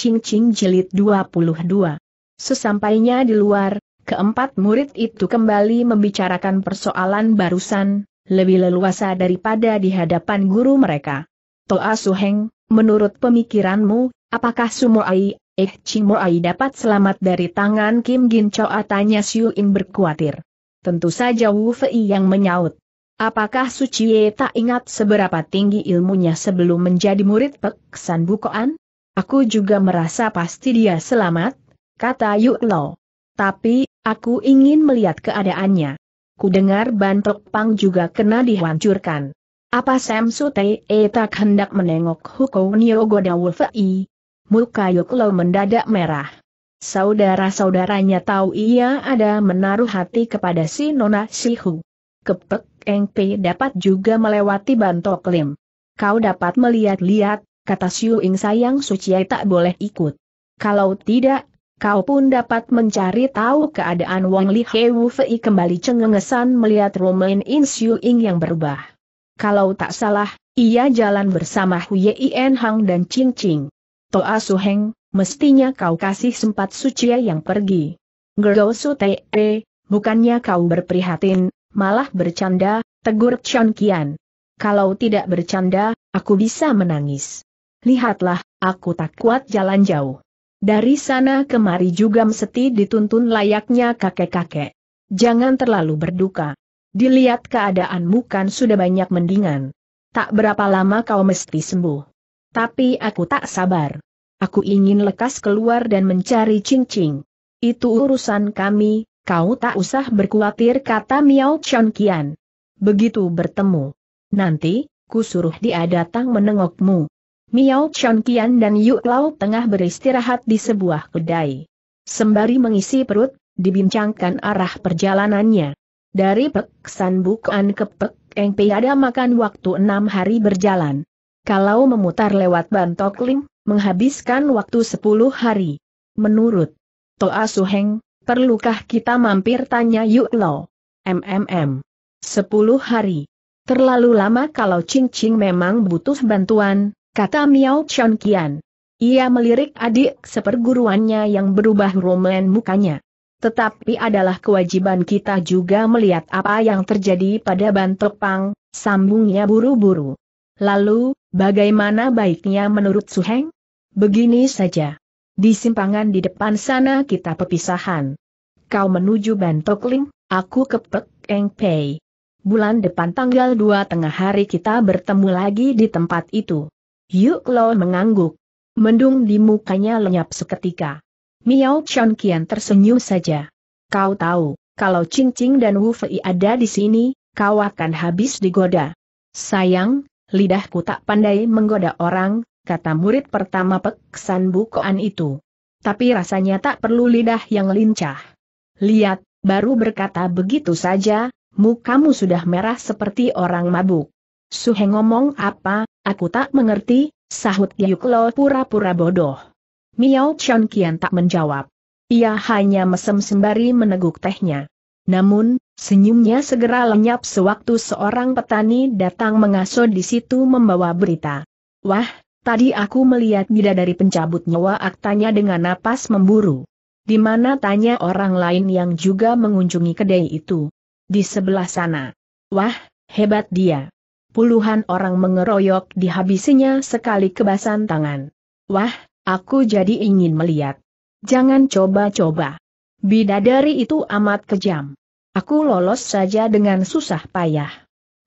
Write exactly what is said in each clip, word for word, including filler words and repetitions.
Ching Ching jilid dua puluh dua. Sesampainya di luar, keempat murid itu kembali membicarakan persoalan barusan, lebih leluasa daripada di hadapan guru mereka. Toa Su Heng, menurut pemikiranmu, apakah Sumoai, Eh Ching Moai dapat selamat dari tangan Kim Gin Choa? Tanya Siu Ying berkuatir. Tentu saja Wu Fei yang menyaut. Apakah Suciye tak ingat seberapa tinggi ilmunya sebelum menjadi murid Pek San Bu Koan? Aku juga merasa pasti dia selamat, kata Yuk Lo. Tapi, aku ingin melihat keadaannya. Kudengar Bantok Pang juga kena dihancurkan. Apa Sam Sutei tak hendak menengok Hukou Nyo, goda Wu Fei? Muka Yuk Lo mendadak merah. Saudara-saudaranya tahu ia ada menaruh hati kepada si Nona Sihu. Pek Eng Pei dapat juga melewati Bantok Lim. Kau dapat melihat-lihat, kata Siu Ying. Sayang Suciye tak boleh ikut. Kalau tidak, kau pun dapat mencari tahu keadaan Wang Li He. Wu Fei kembali cengengesan melihat romain In Siu Ying yang berubah. Kalau tak salah, ia jalan bersama Hui Yen Hang dan Ching Ching. Toa Su Heng, mestinya kau kasih sempat Suciye yang pergi. Gerou Sutei, bukannya kau berprihatin, malah bercanda, tegur Chan Kian. Kalau tidak bercanda, aku bisa menangis. Lihatlah, aku tak kuat jalan jauh. Dari sana kemari juga mesti dituntun layaknya kakek-kakek. Jangan terlalu berduka. Dilihat keadaanmu kan sudah banyak mendingan. Tak berapa lama kau mesti sembuh. Tapi aku tak sabar. Aku ingin lekas keluar dan mencari Ching Ching. Itu urusan kami. Kau tak usah berkhawatir, kata Miao Chong Kian. Begitu bertemu, nanti kusuruh dia datang menengokmu. Miao Chong Kian dan Yuk Lo tengah beristirahat di sebuah kedai. Sembari mengisi perut, dibincangkan arah perjalanannya. Dari Pek San Bu Koan ke Pek Eng Pei ada makan waktu enam hari berjalan. Kalau memutar lewat Bantok Ling, menghabiskan waktu sepuluh hari. Menurut Toa Su Heng, perlukah kita mampir, tanya Yuk Lo? MMM. Sepuluh hari. Terlalu lama kalau Ching Ching memang butuh bantuan, kata Miao Chong Kian. Ia melirik adik seperguruannya yang berubah rumen mukanya. Tetapi adalah kewajiban kita juga melihat apa yang terjadi pada Bantok Pang, sambungnya buru-buru. Lalu, bagaimana baiknya menurut Su Heng? Begini saja. Di simpangan di depan sana kita perpisahan. Kau menuju Bantok Ling, aku ke Pek Eng Pei. Bulan depan tanggal dua tengah hari kita bertemu lagi di tempat itu. Yuk Lo mengangguk. Mendung di mukanya lenyap seketika. Miao Chong Kian tersenyum saja. Kau tahu, kalau Ching Ching dan Wu Fei ada di sini, kau akan habis digoda. Sayang, lidahku tak pandai menggoda orang, kata murid pertama Pek San Bu Koan itu. Tapi rasanya tak perlu lidah yang lincah. Lihat, baru berkata begitu saja, mukamu sudah merah seperti orang mabuk. Su Heng ngomong apa, aku tak mengerti, sahut Yuk Lo pura-pura bodoh. Miao Chong Kian tak menjawab. Ia hanya mesem sembari meneguk tehnya. Namun, senyumnya segera lenyap sewaktu seorang petani datang mengasuh di situ membawa berita. Wah, tadi aku melihat bidadari pencabut nyawa, aktanya dengan napas memburu. Di mana, tanya orang lain yang juga mengunjungi kedai itu. Di sebelah sana. Wah, hebat dia. Puluhan orang mengeroyok dihabisinya sekali kebasan tangan. Wah, aku jadi ingin melihat. Jangan coba-coba. Bidadari itu amat kejam. Aku lolos saja dengan susah payah.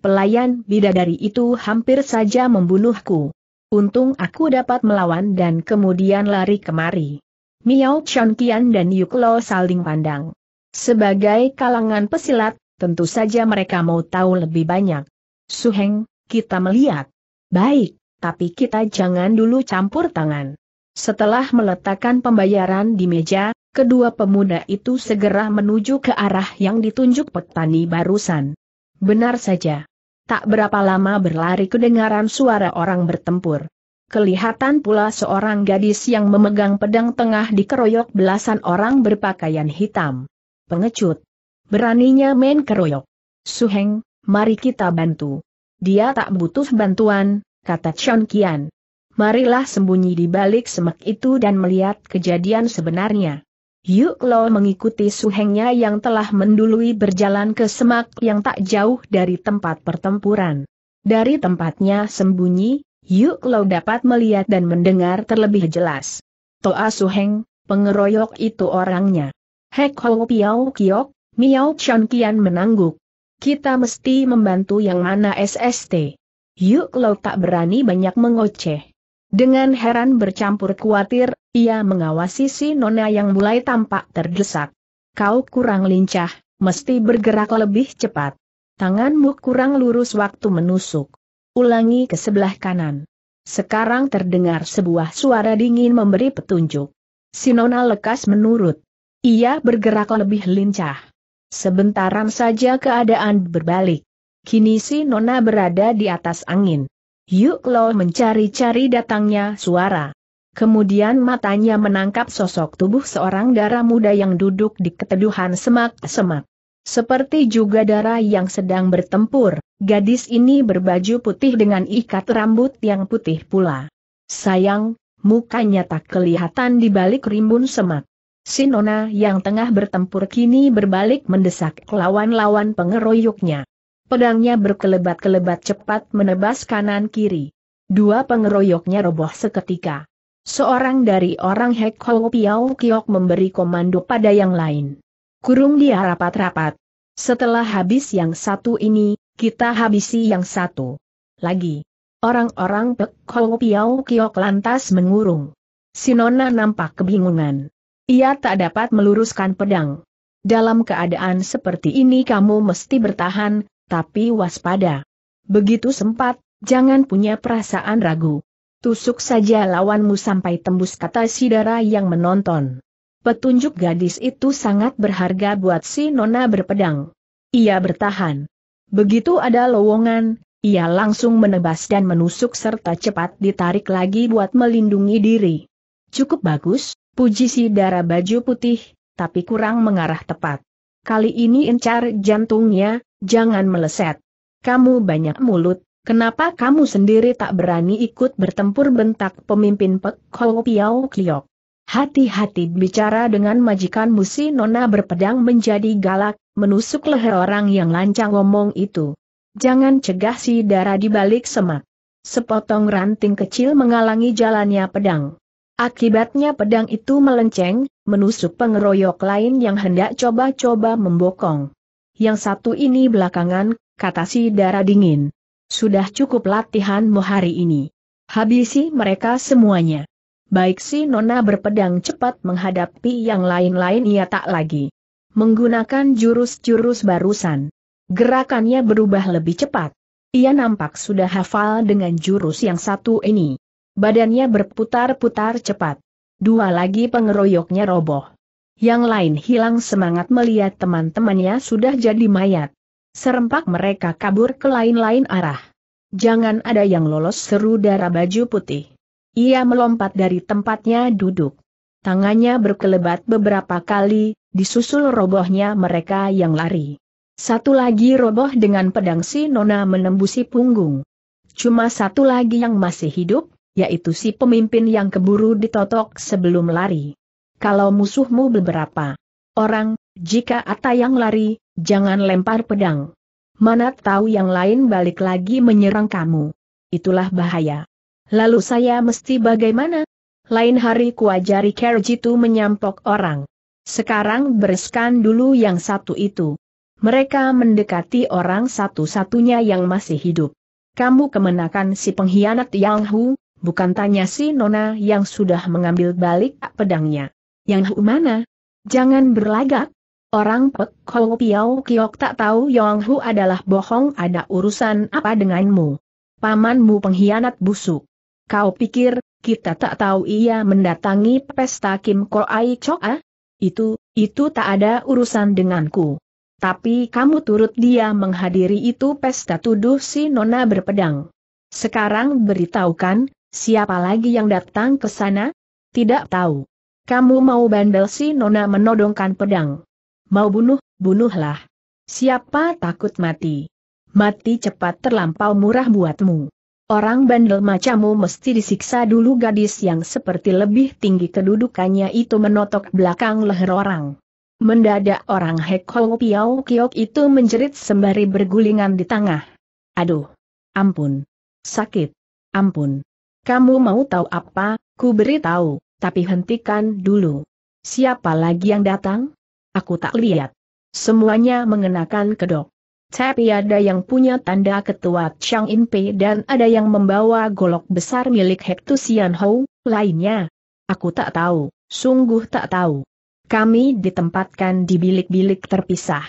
Pelayan bidadari itu hampir saja membunuhku. Untung aku dapat melawan dan kemudian lari kemari. Miao Chong Kian dan Yuk Lo saling pandang. Sebagai kalangan pesilat, tentu saja mereka mau tahu lebih banyak. Su Heng, kita melihat. Baik, tapi kita jangan dulu campur tangan. Setelah meletakkan pembayaran di meja, kedua pemuda itu segera menuju ke arah yang ditunjuk petani barusan. Benar saja. Tak berapa lama berlari kedengaran suara orang bertempur. Kelihatan pula seorang gadis yang memegang pedang tengah dikeroyok belasan orang berpakaian hitam. Pengecut. Beraninya main keroyok. Su Heng, mari kita bantu. Dia tak butuh bantuan, kata Chong Kian. marilah sembunyi di balik semak itu dan melihat kejadian sebenarnya. Yuk Lo mengikuti suhengnya yang telah mendului berjalan ke semak yang tak jauh dari tempat pertempuran. Dari tempatnya sembunyi, Yuk Lo dapat melihat dan mendengar terlebih jelas. Toa Su Heng, pengeroyok itu orangnya. Hekho Piau Kiok, Miao Chong Kian menangguk. Kita mesti membantu yang mana S S T. Yuk Lo tak berani banyak mengoceh. Dengan heran bercampur khawatir, ia mengawasi si nona yang mulai tampak terdesak. Kau kurang lincah, mesti bergerak lebih cepat. Tanganmu kurang lurus waktu menusuk. Ulangi ke sebelah kanan. Sekarang terdengar sebuah suara dingin memberi petunjuk. Si nona lekas menurut. Ia bergerak lebih lincah. Sebentaran saja keadaan berbalik. Kini si nona berada di atas angin. Yuk Lo mencari-cari datangnya suara. Kemudian matanya menangkap sosok tubuh seorang dara muda yang duduk di keteduhan semak-semak. Seperti juga dara yang sedang bertempur, gadis ini berbaju putih dengan ikat rambut yang putih pula. Sayang, mukanya tak kelihatan di balik rimbun semak. Si nona yang tengah bertempur kini berbalik mendesak lawan-lawan pengeroyoknya. Pedangnya berkelebat-kelebat cepat menebas kanan-kiri. Dua pengeroyoknya roboh seketika. Seorang dari orang Hekho Piau Kiok memberi komando pada yang lain. Kurung dia rapat-rapat. Setelah habis yang satu ini, kita habisi yang satu. Lagi. Orang-orang Hekho Piau Kiok lantas mengurung. Si nona nampak kebingungan. Ia tak dapat meluruskan pedang. Dalam keadaan seperti ini kamu mesti bertahan, tapi waspada. Begitu sempat, jangan punya perasaan ragu. Tusuk saja lawanmu sampai tembus, kata si dara yang menonton. Petunjuk gadis itu sangat berharga buat si nona berpedang. Ia bertahan. Begitu ada lowongan, ia langsung menebas dan menusuk serta cepat ditarik lagi buat melindungi diri. Cukup bagus, puji si dara baju putih, tapi kurang mengarah tepat. Kali ini incar jantungnya. Jangan meleset. Kamu banyak mulut, kenapa kamu sendiri tak berani ikut bertempur, bentak pemimpin Pek Eng Piau Kiok. Hati-hati bicara dengan majikanmu. Si nona berpedang menjadi galak, menusuk leher orang yang lancang ngomong itu. Jangan cegah si darah di balik semak. Sepotong ranting kecil menghalangi jalannya pedang. Akibatnya pedang itu melenceng, menusuk pengeroyok lain yang hendak coba-coba membokong. Yang satu ini belakangan, kata si darah dingin. Sudah cukup latihanmu hari ini. Habisi mereka semuanya. Baik, si nona berpedang cepat menghadapi yang lain-lain, ia tak lagi menggunakan jurus-jurus barusan. Gerakannya berubah lebih cepat. Ia nampak sudah hafal dengan jurus yang satu ini. Badannya berputar-putar cepat. Dua lagi pengeroyoknya roboh. Yang lain hilang semangat melihat teman-temannya sudah jadi mayat. Serempak mereka kabur ke lain-lain arah. Jangan ada yang lolos, seru darah baju putih. Ia melompat dari tempatnya duduk. Tangannya berkelebat beberapa kali, disusul robohnya mereka yang lari. Satu lagi roboh dengan pedang si nona menembusi punggung. Cuma satu lagi yang masih hidup, yaitu si pemimpin yang keburu ditotok sebelum lari. Kalau musuhmu beberapa orang, jika ada yang lari, jangan lempar pedang. Mana tahu yang lain balik lagi menyerang kamu. Itulah bahaya. Lalu saya mesti bagaimana? Lain hari kuajari cara jitu menyampok orang. Sekarang bereskan dulu yang satu itu. Mereka mendekati orang satu-satunya yang masih hidup. Kamu kemenakan si pengkhianat Yang Hu, bukan, tanya si nona yang sudah mengambil balik pedangnya. Yang Hu mana? Jangan berlagak. Orang Pek Eng Piau Kiok tak tahu Yang Hu adalah bohong. Ada urusan apa denganmu? Pamanmu pengkhianat busuk. Kau pikir kita tak tahu ia mendatangi pesta Kim Koai Choa? Itu, itu tak ada urusan denganku. Tapi kamu turut dia menghadiri itu pesta, tuduh si nona berpedang. Sekarang beritahukan, siapa lagi yang datang ke sana? Tidak tahu. Kamu mau bandel? Si nona menodongkan pedang. Mau bunuh, bunuhlah. Siapa takut mati? Mati cepat terlampau murah buatmu. orang bandel macammu mesti disiksa dulu." Gadis yang seperti lebih tinggi kedudukannya itu menotok belakang leher orang. Mendadak orang Hekho Piau Kiok itu menjerit sembari bergulingan di tengah. "Aduh, ampun, sakit, ampun. Kamu mau tahu apa? Ku beritahu, tapi hentikan dulu. Siapa lagi yang datang? Aku tak lihat. Semuanya mengenakan kedok. Tapi ada yang punya tanda ketua Chang In Pei dan ada yang membawa golok besar milik Hekho Sian Hou, lainnya. Aku tak tahu, sungguh tak tahu. Kami ditempatkan di bilik-bilik terpisah.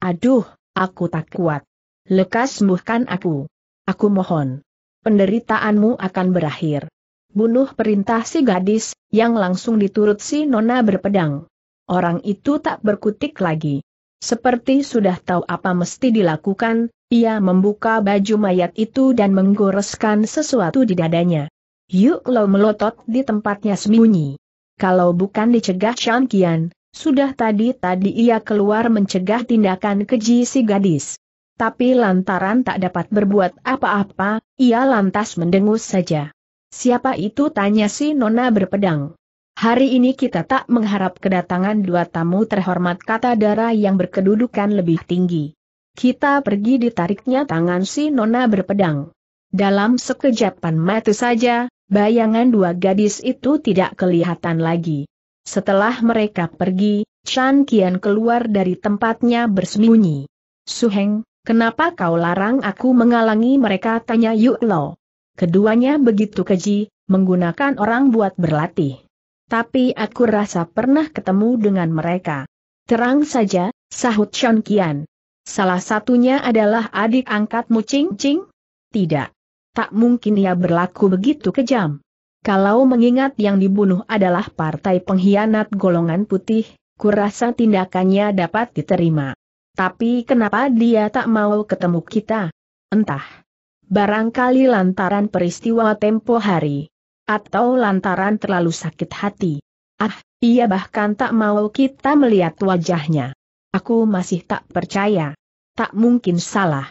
Aduh, aku tak kuat. Lekas sembuhkan aku. Aku mohon. Penderitaanmu akan berakhir." "Bunuh!" perintah si gadis, yang langsung diturut si nona berpedang. Orang itu tak berkutik lagi. Seperti sudah tahu apa mesti dilakukan, ia membuka baju mayat itu dan menggoreskan sesuatu di dadanya. Yuk Lo melotot di tempatnya sembunyi. Kalau bukan dicegah Chan Kian, sudah tadi-tadi ia keluar mencegah tindakan keji si gadis. Tapi lantaran tak dapat berbuat apa-apa, ia lantas mendengus saja. "Siapa itu?" tanya si nona berpedang. "Hari ini kita tak mengharap kedatangan dua tamu terhormat," kata darah yang berkedudukan lebih tinggi. "Kita pergi," ditariknya tangan si nona berpedang. Dalam sekejapan mata saja, bayangan dua gadis itu tidak kelihatan lagi. Setelah mereka pergi, Chan Kian keluar dari tempatnya bersembunyi. "Su Heng, kenapa kau larang aku mengalangi mereka?" tanya Yuk Lo. "Keduanya begitu keji, menggunakan orang buat berlatih. Tapi aku rasa pernah ketemu dengan mereka." "Terang saja," sahut Chan Kian. "Salah satunya adalah adik angkatmu Ching Ching?" "Tidak. Tak mungkin ia berlaku begitu kejam. Kalau mengingat yang dibunuh adalah partai pengkhianat golongan putih, kurasa tindakannya dapat diterima. Tapi kenapa dia tak mau ketemu kita? Entah. Barangkali lantaran peristiwa tempo hari. Atau lantaran terlalu sakit hati. Ah, ia bahkan tak mau kita melihat wajahnya. Aku masih tak percaya. Tak mungkin salah.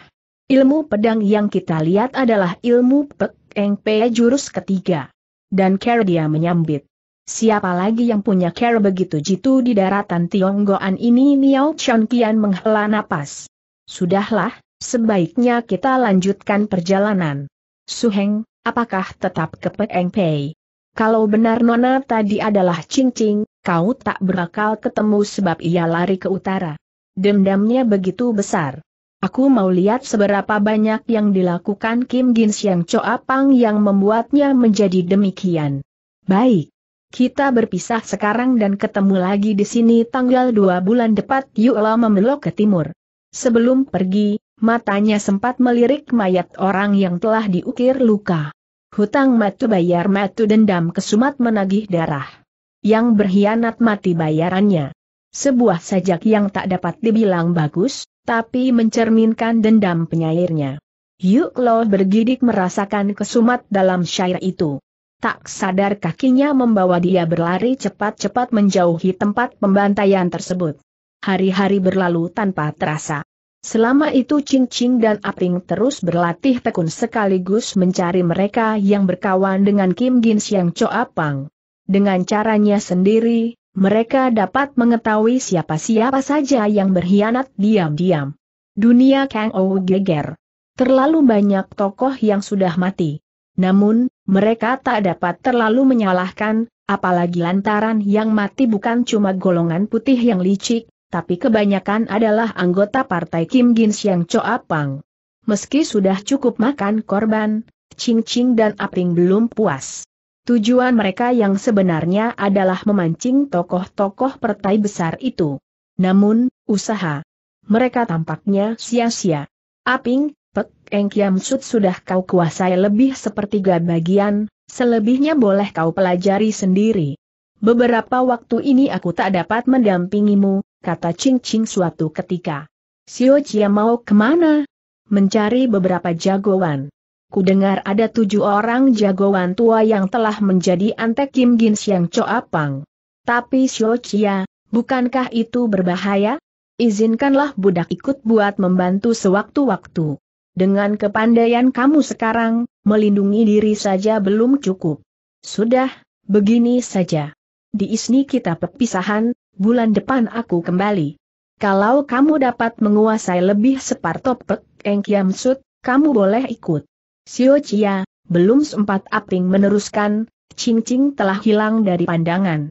Ilmu pedang yang kita lihat adalah ilmu Pek Eng Pei jurus ketiga. Dan cara dia menyambit. Siapa lagi yang punya cara begitu jitu di daratan Tionggoan ini?" Miao Chong Kian menghela napas. "Sudahlah, sebaiknya kita lanjutkan perjalanan. Su Heng, apakah tetap ke Pek Eng Pei? Kalau benar nona tadi adalah Ching Ching, kau tak berakal ketemu sebab ia lari ke utara. Dendamnya begitu besar. Aku mau lihat seberapa banyak yang dilakukan Kim Gin Siang Cho Apang yang membuatnya menjadi demikian." "Baik. Kita berpisah sekarang dan ketemu lagi di sini tanggal dua bulan depan." Yuk Lo membelok ke timur. Sebelum pergi, matanya sempat melirik mayat orang yang telah diukir luka. "Hutang matu bayar matu, dendam kesumat menagih darah. Yang berkhianat mati bayarannya." Sebuah sajak yang tak dapat dibilang bagus, tapi mencerminkan dendam penyairnya. Yuk Lo bergidik merasakan kesumat dalam syair itu. Tak sadar kakinya membawa dia berlari cepat-cepat menjauhi tempat pembantaian tersebut. Hari-hari berlalu tanpa terasa. Selama itu Ching Ching dan Aping terus berlatih tekun sekaligus mencari mereka yang berkawan dengan Kim Gin Siang Cho Apang. Dengan caranya sendiri, mereka dapat mengetahui siapa-siapa saja yang berkhianat diam-diam. Dunia Kang Ou geger. Terlalu banyak tokoh yang sudah mati. Namun, mereka tak dapat terlalu menyalahkan, apalagi lantaran yang mati bukan cuma golongan putih yang licik, tapi kebanyakan adalah anggota partai Kim Gin Siang Cho Apang. Meski sudah cukup makan korban, Ching Ching dan Aping belum puas. Tujuan mereka yang sebenarnya adalah memancing tokoh-tokoh partai besar itu. Namun, usaha mereka tampaknya sia-sia. "Aping, Pek Eng Kiam Sut sudah kau kuasai lebih sepertiga bagian, selebihnya boleh kau pelajari sendiri. Beberapa waktu ini aku tak dapat mendampingimu," kata Ching Ching suatu ketika. "Sio Chia mau kemana?" "Mencari beberapa jagoan. Kudengar ada tujuh orang jagoan tua yang telah menjadi antek Kim Gin Siang Cho Apang. Tapi Sio Chia, bukankah itu berbahaya? Izinkanlah budak ikut buat membantu sewaktu-waktu." Dengan kepandaian kamu sekarang, melindungi diri saja belum cukup. Sudah, begini saja. Di sini kita perpisahan, bulan depan aku kembali. Kalau kamu dapat menguasai lebih separtop Pek Eng Kiam Sut, kamu boleh ikut. Sio Chia, belum sempat Aping meneruskan, Ching Ching telah hilang dari pandangan.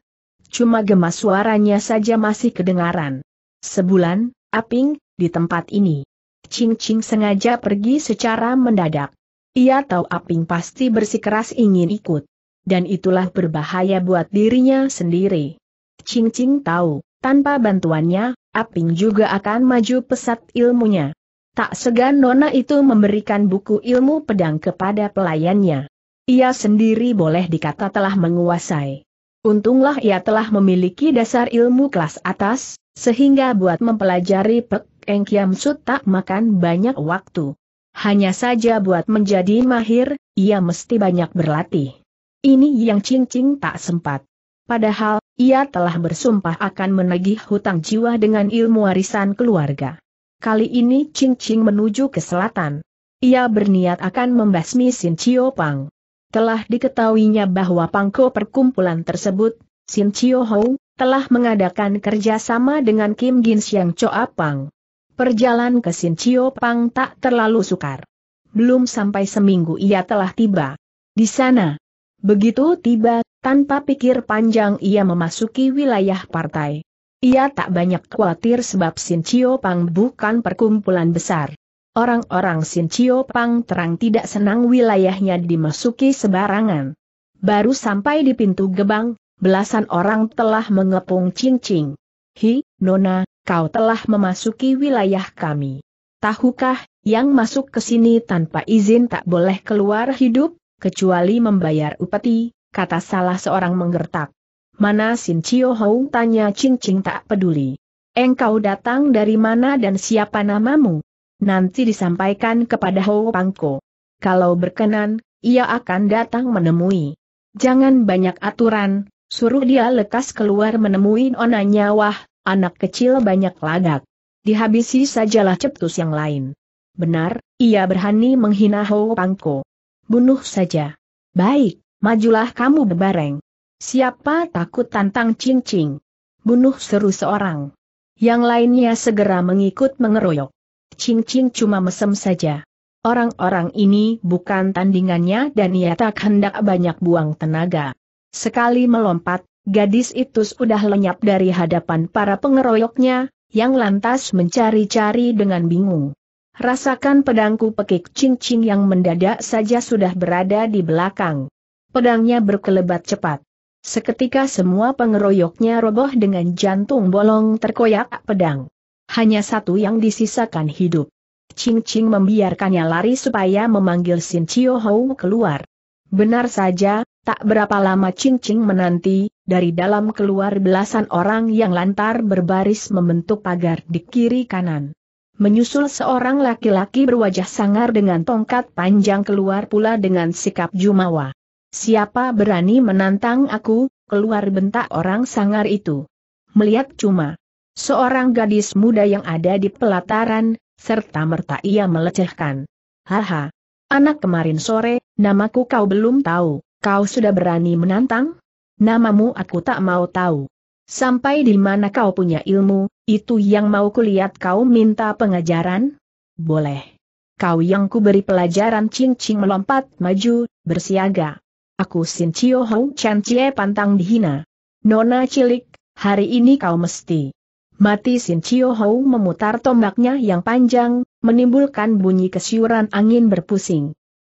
Cuma gemas suaranya saja masih kedengaran. Sebulan, Aping, di tempat ini. Ching Ching sengaja pergi secara mendadak. Ia tahu Aping pasti bersikeras ingin ikut. Dan itulah berbahaya buat dirinya sendiri. Ching Ching tahu, tanpa bantuannya, Aping juga akan maju pesat ilmunya. Tak segan nona itu memberikan buku ilmu pedang kepada pelayannya. Ia sendiri boleh dikata telah menguasai. Untunglah ia telah memiliki dasar ilmu kelas atas, sehingga buat mempelajari Pek Eng Kiam Sut tak makan banyak waktu. Hanya saja buat menjadi mahir, ia mesti banyak berlatih. Ini yang Ching Ching tak sempat. Padahal, ia telah bersumpah akan menagih hutang jiwa dengan ilmu warisan keluarga. Kali ini Ching Ching menuju ke selatan. Ia berniat akan membasmi Sin Chio Pang. Telah diketahuinya bahwa pangko perkumpulan tersebut, Sin Chio Hou, telah mengadakan kerjasama dengan Kim Gin Siang Cho Apang. Perjalanan ke Sin Chio Pang tak terlalu sukar. Belum sampai seminggu ia telah tiba di sana. Begitu tiba, tanpa pikir panjang ia memasuki wilayah partai. Ia tak banyak khawatir sebab Sin Chio Pang bukan perkumpulan besar. Orang-orang Sin Chio Pang terang tidak senang wilayahnya dimasuki sembarangan. Baru sampai di pintu gebang, belasan orang telah mengepung Ching Ching. "Hi, Nona, kau telah memasuki wilayah kami. Tahukah, yang masuk ke sini tanpa izin tak boleh keluar hidup, kecuali membayar upeti," kata salah seorang menggertak. "Mana Sin Chio Hou?" tanya Ching Ching tak peduli. "Engkau datang dari mana dan siapa namamu? Nanti disampaikan kepada Hou Pangko. Kalau berkenan, ia akan datang menemui. Jangan banyak aturan, suruh dia lekas keluar menemui Nona Nyawah. Anak kecil banyak lagak. Dihabisi sajalah," cetus yang lain. "Benar, ia berani menghina Hou Pangko. Bunuh saja." "Baik, majulah kamu bebareng. Siapa takut?" tantang Ching Ching. "Bunuh," seru seorang. Yang lainnya segera mengikut mengeroyok. Ching Ching cuma mesem saja. Orang-orang ini bukan tandingannya dan ia tak hendak banyak buang tenaga. Sekali melompat, gadis itu sudah lenyap dari hadapan para pengeroyoknya, yang lantas mencari-cari dengan bingung. "Rasakan pedangku," pekik Ching Ching yang mendadak saja sudah berada di belakang. Pedangnya berkelebat cepat. Seketika semua pengeroyoknya roboh dengan jantung bolong terkoyak pedang. Hanya satu yang disisakan hidup. Ching Ching membiarkannya lari supaya memanggil Sin Chio Hou keluar. Benar saja, tak berapa lama Ching Ching menanti, dari dalam keluar belasan orang yang lantar berbaris membentuk pagar di kiri kanan. Menyusul seorang laki-laki berwajah sangar dengan tongkat panjang keluar pula dengan sikap jumawa. "Siapa berani menantang aku, keluar!" bentak orang sangar itu. Melihat cuma seorang gadis muda yang ada di pelataran, serta merta ia melecehkan. "Haha, anak kemarin sore, namaku kau belum tahu. Kau sudah berani menantang? Namamu aku tak mau tahu. Sampai di mana kau punya ilmu, itu yang mau kulihat. Kau minta pengajaran? Boleh. Kau yang kuberi pelajaran." Ching Ching melompat maju, bersiaga. "Aku Sin Chio Hou Chan Cie pantang dihina. Nona cilik, hari ini kau mesti mati." Sin Chio Hou memutar tombaknya yang panjang, menimbulkan bunyi kesiuran angin berpusing.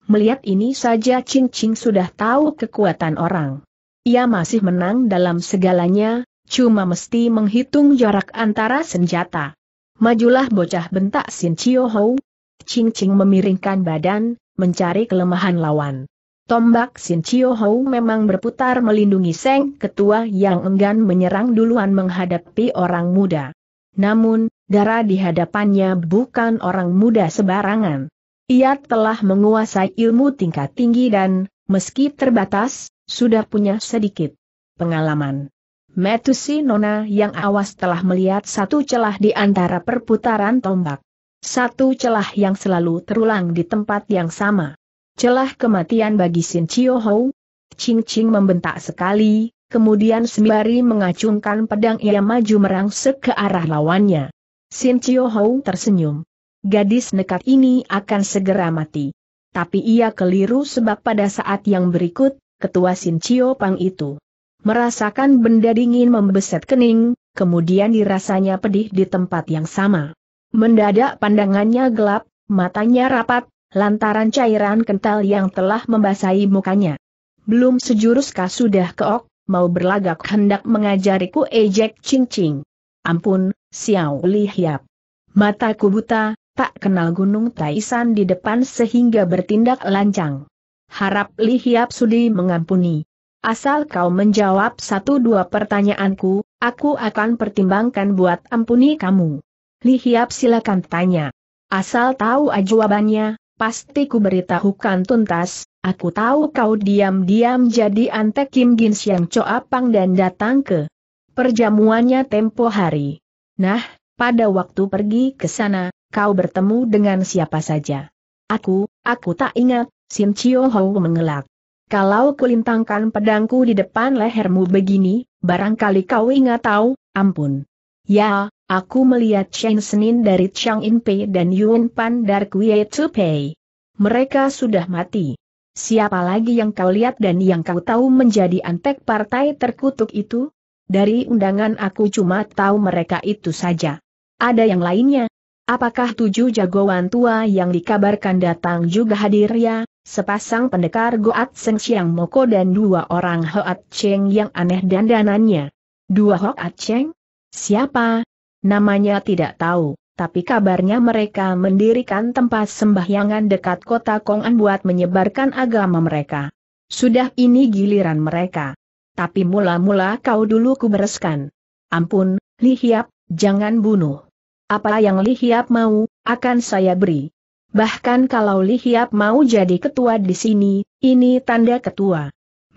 Melihat ini saja Ching Ching sudah tahu kekuatan orang. Ia masih menang dalam segalanya, cuma mesti menghitung jarak antara senjata. "Majulah bocah!" bentak Sin Chio Hou. Ching Ching memiringkan badan, mencari kelemahan lawan. Tombak Sin Chio Hou memang berputar melindungi Seng Ketua yang enggan menyerang duluan menghadapi orang muda. Namun, darah di hadapannya bukan orang muda sembarangan. Ia telah menguasai ilmu tingkat tinggi dan, meski terbatas, sudah punya sedikit pengalaman. Metusi Nona yang awas telah melihat satu celah di antara perputaran tombak. Satu celah yang selalu terulang di tempat yang sama. Celah kematian bagi Sin Chio Hou. Ching Ching membentak sekali, kemudian sembari mengacungkan pedang ia maju merangsek ke arah lawannya. Sin Chio Hou tersenyum. Gadis nekat ini akan segera mati. Tapi ia keliru sebab pada saat yang berikut, ketua Sin Chio Pang itu merasakan benda dingin membeset kening, kemudian dirasanya pedih di tempat yang sama. Mendadak pandangannya gelap, matanya rapat, lantaran cairan kental yang telah membasahi mukanya. Belum sejuruskah sudah keok, mau berlagak hendak mengajariku, ejek Ching Ching. Ampun, Xiao Li Hiap. Mataku buta, tak kenal gunung Taisan di depan sehingga bertindak lancang. Harap Li Hiap sudi mengampuni. Asal kau menjawab satu dua pertanyaanku, aku akan pertimbangkan buat ampuni kamu. Li Hiap silakan tanya. Asal tahu jawabannya, pasti ku beritahukan tuntas. Aku tahu kau diam-diam jadi antek Kim Gin Siang Cho Apang dan datang ke perjamuannya tempo hari. Nah, pada waktu pergi ke sana, kau bertemu dengan siapa saja? Aku, aku tak ingat, Sin Chio Hou mengelak. Kalau kulintangkan pedangku di depan lehermu begini, barangkali kau ingat tahu, ampun. Ya, aku melihat Chen Senin dari Chang In Pei dan Yun Pan dari Kuei Tu Pei. Mereka sudah mati. Siapa lagi yang kau lihat dan yang kau tahu menjadi antek partai terkutuk itu? Dari undangan aku cuma tahu mereka itu saja. Ada yang lainnya? Apakah tujuh jagoan tua yang dikabarkan datang juga hadir ya? Sepasang pendekar Hoat Cheng Siang Moko dan dua orang Hoat Cheng yang aneh dandanannya. Dua Hoat Cheng? Siapa? Namanya tidak tahu. Tapi kabarnya mereka mendirikan tempat sembahyangan dekat kota Kong An buat menyebarkan agama mereka. Sudah ini giliran mereka. Tapi mula-mula kau dulu kubereskan. Ampun, Li Hiap, jangan bunuh. Apa yang Li Hiap mau, akan saya beri. Bahkan kalau Li Hiap mau jadi ketua di sini, ini tanda ketua.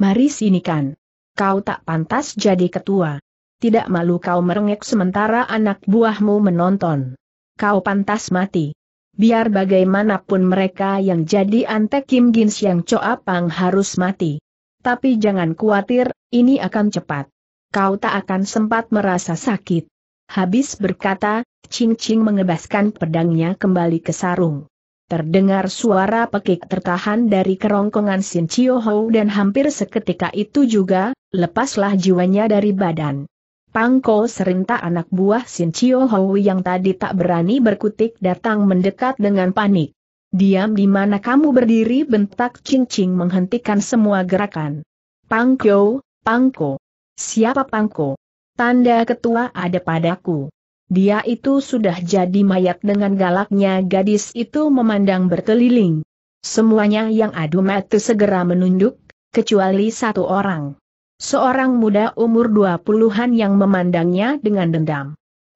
Mari sinikan. Kau tak pantas jadi ketua. Tidak malu kau merengek sementara anak buahmu menonton. Kau pantas mati. Biar bagaimanapun mereka yang jadi antek Kim Gin Siang Cho Apang harus mati. Tapi jangan khawatir, ini akan cepat. Kau tak akan sempat merasa sakit. Habis berkata, Ching Ching mengebaskan pedangnya kembali ke sarung. Terdengar suara pekik tertahan dari kerongkongan Sin Chio Hou dan hampir seketika itu juga, lepaslah jiwanya dari badan. Pangko serinta anak buah Sin Chio Hou yang tadi tak berani berkutik datang mendekat dengan panik. Diam di mana kamu berdiri, bentak Ching Ching menghentikan semua gerakan. Pangko, Pangko. Siapa Pangko? Tanda ketua ada padaku. Dia itu sudah jadi mayat. Dengan galaknya gadis itu memandang berkeliling. Semuanya yang adu mati segera menunduk, kecuali satu orang. Seorang muda umur dua puluhan yang memandangnya dengan dendam.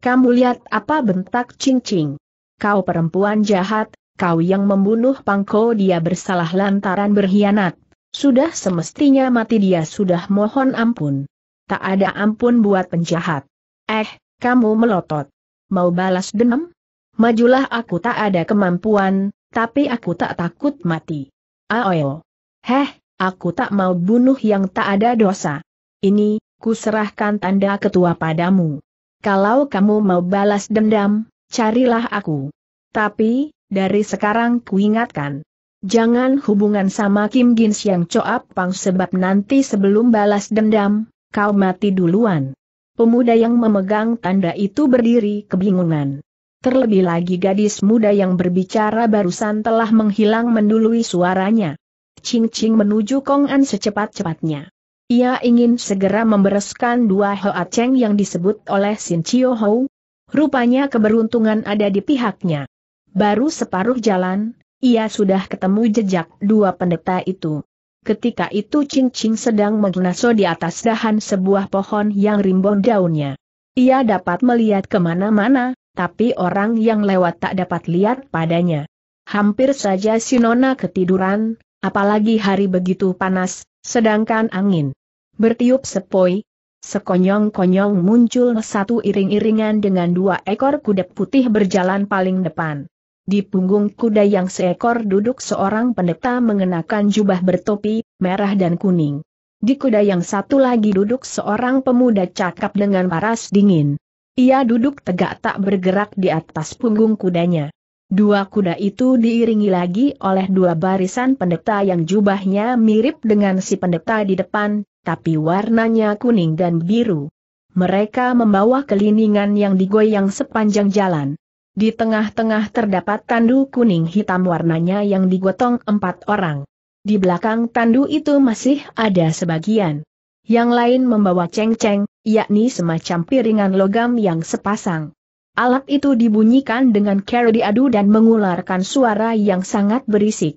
Kamu lihat apa, bentak Ching Ching. Kau perempuan jahat, kau yang membunuh Pangko. Dia bersalah lantaran berkhianat. Sudah semestinya mati, dia sudah mohon ampun. Tak ada ampun buat penjahat. Eh, kamu melotot. Mau balas dendam? Majulah, aku tak ada kemampuan, tapi aku tak takut mati. Aoyo. Heh. Aku tak mau bunuh yang tak ada dosa. Ini, kuserahkan tanda ketua padamu. Kalau kamu mau balas dendam, carilah aku. Tapi, dari sekarang kuingatkan. Jangan hubungan sama Kim Gin Siang Cho Apang sebab nanti sebelum balas dendam, kau mati duluan. Pemuda yang memegang tanda itu berdiri kebingungan. Terlebih lagi gadis muda yang berbicara barusan telah menghilang mendului suaranya. Ching Ching menuju Kong An secepat-cepatnya. Ia ingin segera membereskan dua Hoat Cheng yang disebut oleh Sin Chio Hou. Rupanya keberuntungan ada di pihaknya. Baru separuh jalan, ia sudah ketemu jejak dua pendeta itu. Ketika itu Ching Ching sedang mengnaso di atas dahan sebuah pohon yang rimbun daunnya. Ia dapat melihat kemana-mana, tapi orang yang lewat tak dapat lihat padanya. Hampir saja si nona ketiduran. Apalagi hari begitu panas, sedangkan angin bertiup sepoi. Sekonyong-konyong muncul satu iring-iringan dengan dua ekor kuda putih berjalan paling depan. Di punggung kuda yang seekor duduk seorang pendeta mengenakan jubah bertopi, merah dan kuning. Di kuda yang satu lagi duduk seorang pemuda cakap dengan paras dingin. Ia duduk tegak tak bergerak di atas punggung kudanya. Dua kuda itu diiringi lagi oleh dua barisan pendeta yang jubahnya mirip dengan si pendeta di depan, tapi warnanya kuning dan biru. Mereka membawa keliningan yang digoyang sepanjang jalan. Di tengah-tengah terdapat tandu kuning hitam warnanya yang digotong empat orang. Di belakang tandu itu masih ada sebagian. Yang lain membawa ceng-ceng, yakni semacam piringan logam yang sepasang. Alat itu dibunyikan dengan kero diadu dan mengeluarkan suara yang sangat berisik.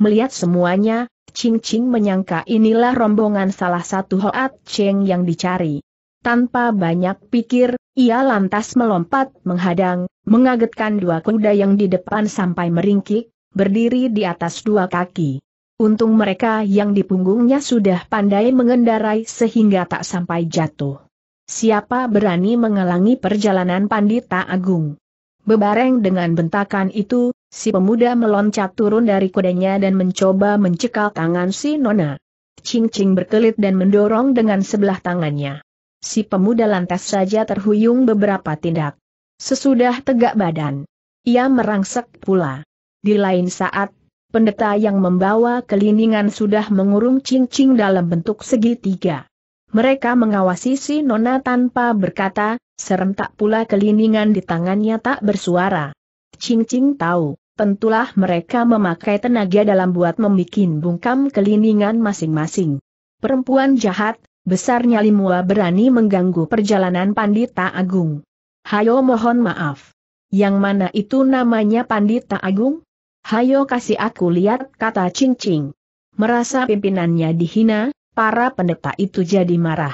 Melihat semuanya, Ching Ching menyangka inilah rombongan salah satu Hoat Cheng yang dicari. Tanpa banyak pikir, ia lantas melompat menghadang, mengagetkan dua kuda yang di depan sampai meringkik, berdiri di atas dua kaki. Untung mereka yang di punggungnya sudah pandai mengendarai sehingga tak sampai jatuh. Siapa berani menghalangi perjalanan Pandita Agung? Bebareng dengan bentakan itu, si pemuda meloncat turun dari kudanya dan mencoba mencekal tangan si nona. Ching Ching berkelit dan mendorong dengan sebelah tangannya. Si pemuda lantas saja terhuyung beberapa tindak. Sesudah tegak badan, ia merangsek pula. Di lain saat, pendeta yang membawa keliningan sudah mengurung Ching Ching dalam bentuk segitiga. Mereka mengawasi si nona tanpa berkata, serentak pula keliningan di tangannya tak bersuara. Ching Ching tahu, tentulah mereka memakai tenaga dalam buat membuat bungkam keliningan masing-masing. Perempuan jahat, besarnya limua berani mengganggu perjalanan Pandita Agung. Hayo mohon maaf. Yang mana itu namanya Pandita Agung? Hayo kasih aku lihat, kata Ching Ching. Merasa pimpinannya dihina, para pendeta itu jadi marah.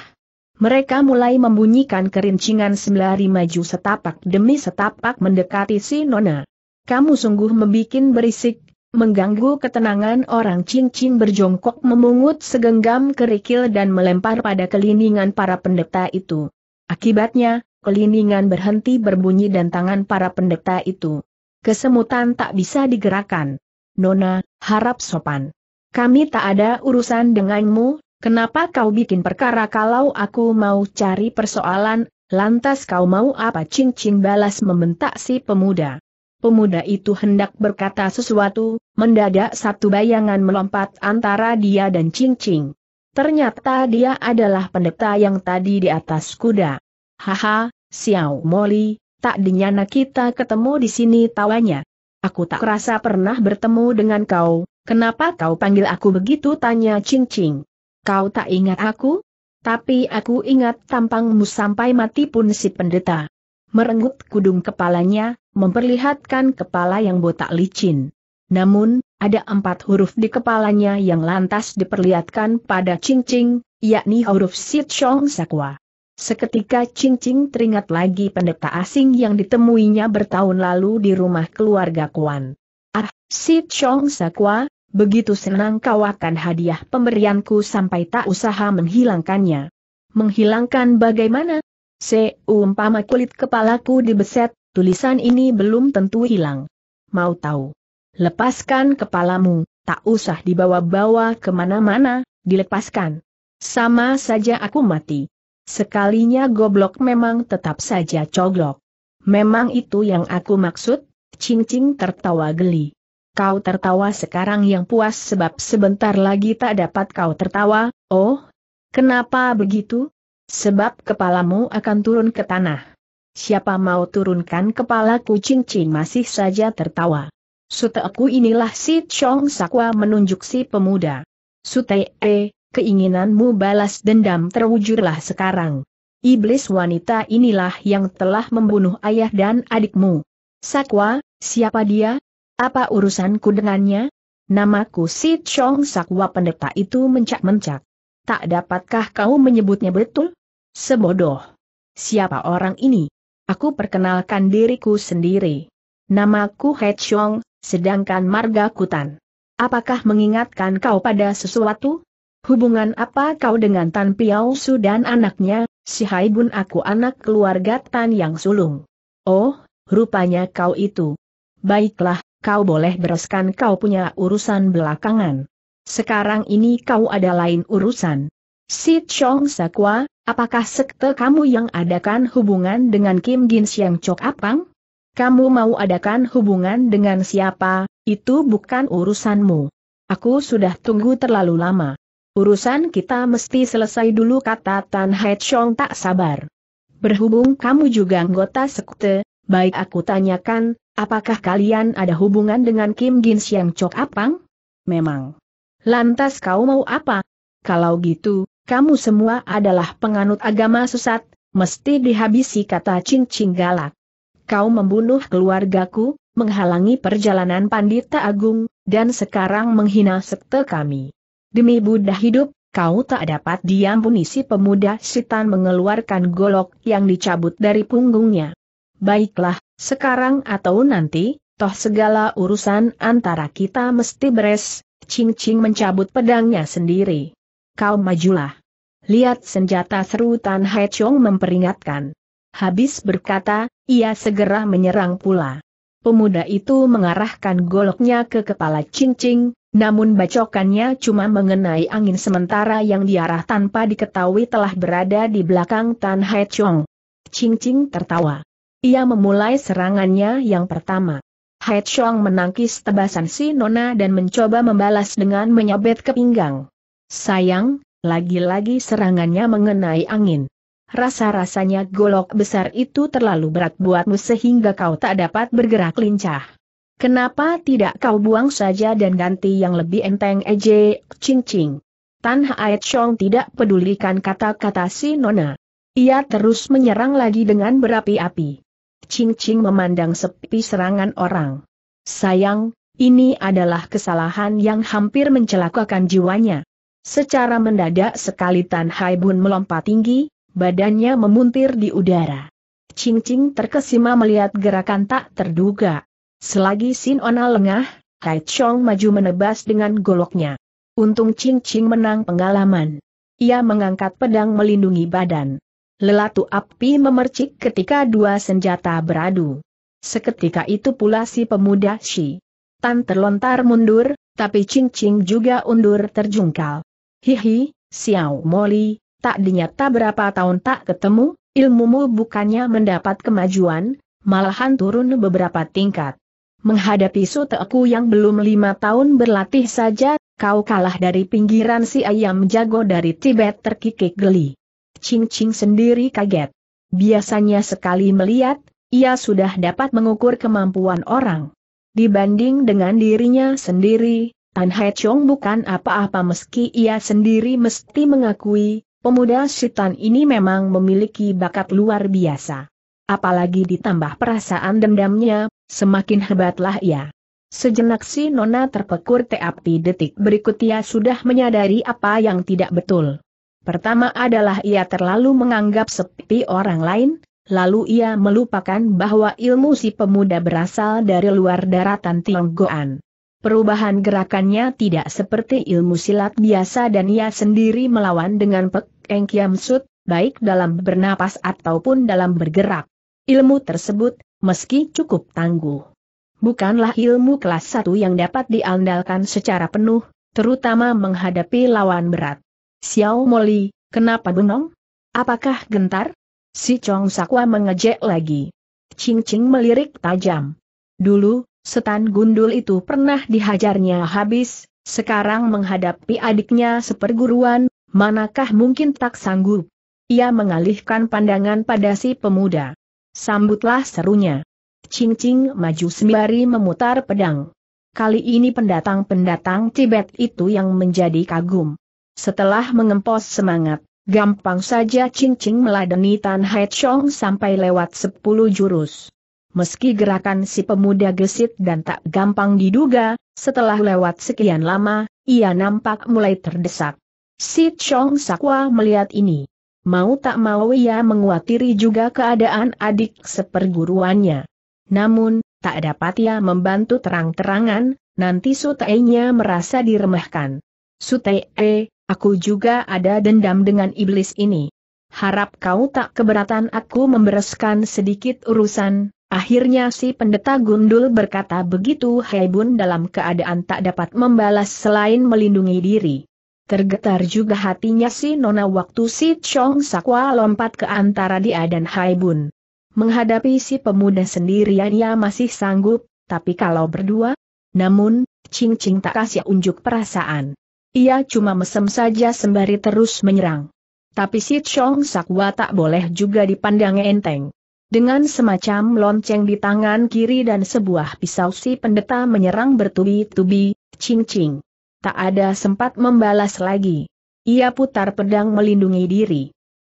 Mereka mulai membunyikan kerincingan sembari maju setapak demi setapak mendekati si nona. Kamu sungguh membikin berisik, mengganggu ketenangan orang. Ching Ching berjongkok memungut segenggam kerikil dan melempar pada keliningan para pendeta itu. Akibatnya, keliningan berhenti berbunyi dan tangan para pendeta itu kesemutan tak bisa digerakkan. Nona, harap sopan. Kami tak ada urusan denganmu, kenapa kau bikin perkara? Kalau aku mau cari persoalan, lantas kau mau apa? Ching Ching balas membentak si pemuda. Pemuda itu hendak berkata sesuatu, mendadak satu bayangan melompat antara dia dan Ching Ching. Ternyata dia adalah pendeta yang tadi di atas kuda. Haha, Xiao Moli, tak dinyana kita ketemu di sini, tawanya. Aku tak rasa pernah bertemu dengan kau, kenapa kau panggil aku begitu? Tanya Ching Ching. Kau tak ingat aku? Tapi aku ingat tampangmu sampai mati pun. Si pendeta merenggut kudung kepalanya, memperlihatkan kepala yang botak licin. Namun, ada empat huruf di kepalanya yang lantas diperlihatkan pada Ching Ching, yakni huruf Sit Chong Sakwa. Seketika Ching Ching teringat lagi pendeta asing yang ditemuinya bertahun lalu di rumah keluarga Koan. Ah, Sit Chong Sakwa, begitu senang kau akan hadiah pemberianku sampai tak usaha menghilangkannya. Menghilangkan bagaimana? Seumpama kulit kepalaku dibeset, tulisan ini belum tentu hilang. Mau tahu? Lepaskan kepalamu, tak usah dibawa-bawa kemana-mana, dilepaskan. Sama saja aku mati. Sekalinya goblok memang tetap saja coglok. Memang itu yang aku maksud. Ching Ching tertawa geli. Kau tertawa sekarang yang puas, sebab sebentar lagi tak dapat kau tertawa. Oh, kenapa begitu? Sebab kepalamu akan turun ke tanah. Siapa mau turunkan kepalaku? Ching Ching masih saja tertawa. Suteku inilah. Si Chong Sakwa menunjuk si pemuda. Sutee, keinginanmu balas dendam terwujudlah sekarang. Iblis wanita inilah yang telah membunuh ayah dan adikmu. Sakwa, siapa dia? Apa urusanku dengannya? Namaku Si Chong Sakwa. Pendeta itu mencak-mencak. Tak dapatkah kau menyebutnya betul? Sebodoh. Siapa orang ini? Aku perkenalkan diriku sendiri. Namaku He Chong, sedangkan marga Kutan. Apakah mengingatkan kau pada sesuatu? Hubungan apa kau dengan Tan Piao Su dan anaknya? Si Hai Bun, aku anak keluarga Tan yang sulung. Oh, rupanya kau itu. "Baiklah, kau boleh bereskan kau punya urusan belakangan. Sekarang ini kau ada lain urusan." "Sit Chong Sakwa, apakah sekte kamu yang adakan hubungan dengan Kim Gin Siang Cho Apang? Kamu mau adakan hubungan dengan siapa, itu bukan urusanmu. Aku sudah tunggu terlalu lama. Urusan kita mesti selesai dulu," kata Tan Hai Chong tak sabar. "Berhubung kamu juga anggota sekte, baik aku tanyakan, apakah kalian ada hubungan dengan Kim Gin Siang Cho Apang?" "Memang." "Lantas kau mau apa? Kalau gitu, kamu semua adalah penganut agama sesat, mesti dihabisi," kata Ching Ching galak. "Kau membunuh keluargaku, menghalangi perjalanan Pandita Agung, dan sekarang menghina sekte kami. Demi Buddha hidup, kau tak dapat diampuni!" Si pemuda sitan mengeluarkan golok yang dicabut dari punggungnya. "Baiklah, sekarang atau nanti, toh segala urusan antara kita mesti beres." Ching Ching mencabut pedangnya sendiri. "Kau majulah. Lihat senjata!" seru Tan Hai Chong memperingatkan. Habis berkata, ia segera menyerang pula. Pemuda itu mengarahkan goloknya ke kepala Ching Ching, namun bacokannya cuma mengenai angin, sementara yang diarah tanpa diketahui telah berada di belakang Tan Hai Chong. Ching Ching tertawa. Ia memulai serangannya yang pertama. Hai Chong menangkis tebasan si nona dan mencoba membalas dengan menyabet ke pinggang. Sayang, lagi-lagi serangannya mengenai angin. Rasa-rasanya golok besar itu terlalu berat buatmu sehingga kau tak dapat bergerak lincah. "Kenapa tidak kau buang saja dan ganti yang lebih enteng?" ejek Ching Ching. Tan Hai Chong tidak pedulikan kata-kata si nona. Ia terus menyerang lagi dengan berapi-api. Ching Ching memandang sepi serangan orang. Sayang, ini adalah kesalahan yang hampir mencelakakan jiwanya. Secara mendadak sekali Tan Hai Bun melompat tinggi, badannya memuntir di udara. Ching Ching terkesima melihat gerakan tak terduga. Selagi Sin Ona lengah, Hai Chong maju menebas dengan goloknya. Untung Ching Ching menang pengalaman. Ia mengangkat pedang melindungi badan. Lelatu api memercik ketika dua senjata beradu. Seketika itu pula si pemuda Shi Tan terlontar mundur, tapi Ching Ching juga undur terjungkal. "Hihi, Xiao Moli, tak dinyata berapa tahun tak ketemu, ilmumu bukannya mendapat kemajuan, malahan turun beberapa tingkat. Menghadapi suteku yang belum lima tahun berlatih saja, kau kalah dari pinggiran si ayam jago dari Tibet!" terkikik geli. Ching Ching sendiri kaget. Biasanya sekali melihat, ia sudah dapat mengukur kemampuan orang. Dibanding dengan dirinya sendiri, Tan Hai Chong bukan apa-apa, meski ia sendiri mesti mengakui, pemuda sitan ini memang memiliki bakat luar biasa. Apalagi ditambah perasaan dendamnya, semakin hebatlah ia. Sejenak si nona terpekur teapi, detik berikut ia sudah menyadari apa yang tidak betul. Pertama adalah ia terlalu menganggap seperti orang lain, lalu ia melupakan bahwa ilmu si pemuda berasal dari luar daratan Tionggoan. Perubahan gerakannya tidak seperti ilmu silat biasa dan ia sendiri melawan dengan Pek Eng Kiam Sut, baik dalam bernapas ataupun dalam bergerak. Ilmu tersebut, meski cukup tangguh, bukanlah ilmu kelas satu yang dapat diandalkan secara penuh, terutama menghadapi lawan berat. "Xiao Moli, kenapa bengong? Apakah gentar?" Si Chong Sakwa mengejek lagi. Ching Ching melirik tajam. Dulu, setan gundul itu pernah dihajarnya habis, sekarang menghadapi adiknya seperguruan, manakah mungkin tak sanggup? Ia mengalihkan pandangan pada si pemuda. "Sambutlah!" serunya. Ching Ching maju sembari memutar pedang. Kali ini pendatang-pendatang Tibet itu yang menjadi kagum. Setelah mengempos semangat, gampang saja Ching Ching meladeni Tan Hai Chong sampai lewat sepuluh jurus. Meski gerakan si pemuda gesit dan tak gampang diduga, setelah lewat sekian lama, ia nampak mulai terdesak. Si Chong Sakwa melihat ini. Mau tak mau ia menguatiri juga keadaan adik seperguruannya. Namun, tak dapat ia membantu terang-terangan, nanti sutei-nya merasa diremehkan. "Sutei, aku juga ada dendam dengan iblis ini. Harap kau tak keberatan aku membereskan sedikit urusan, Akhirnya si pendeta gundul berkata begitu Hebun dalam keadaan tak dapat membalas selain melindungi diri. Tergetar juga hatinya si nona waktu si Chong Sakwa lompat ke antara dia dan Hebun. Menghadapi si pemuda sendirian ia masih sanggup, tapi kalau berdua? Namun, Ching Ching tak kasih unjuk perasaan. Ia cuma mesem saja sembari terus menyerang. Tapi si Chong Sakwa tak boleh juga dipandang enteng. Dengan semacam lonceng di tangan kiri dan sebuah pisau si pendeta menyerang bertubi-tubi, Ching Ching tak ada sempat membalas lagi. Ia putar pedang melindungi diri.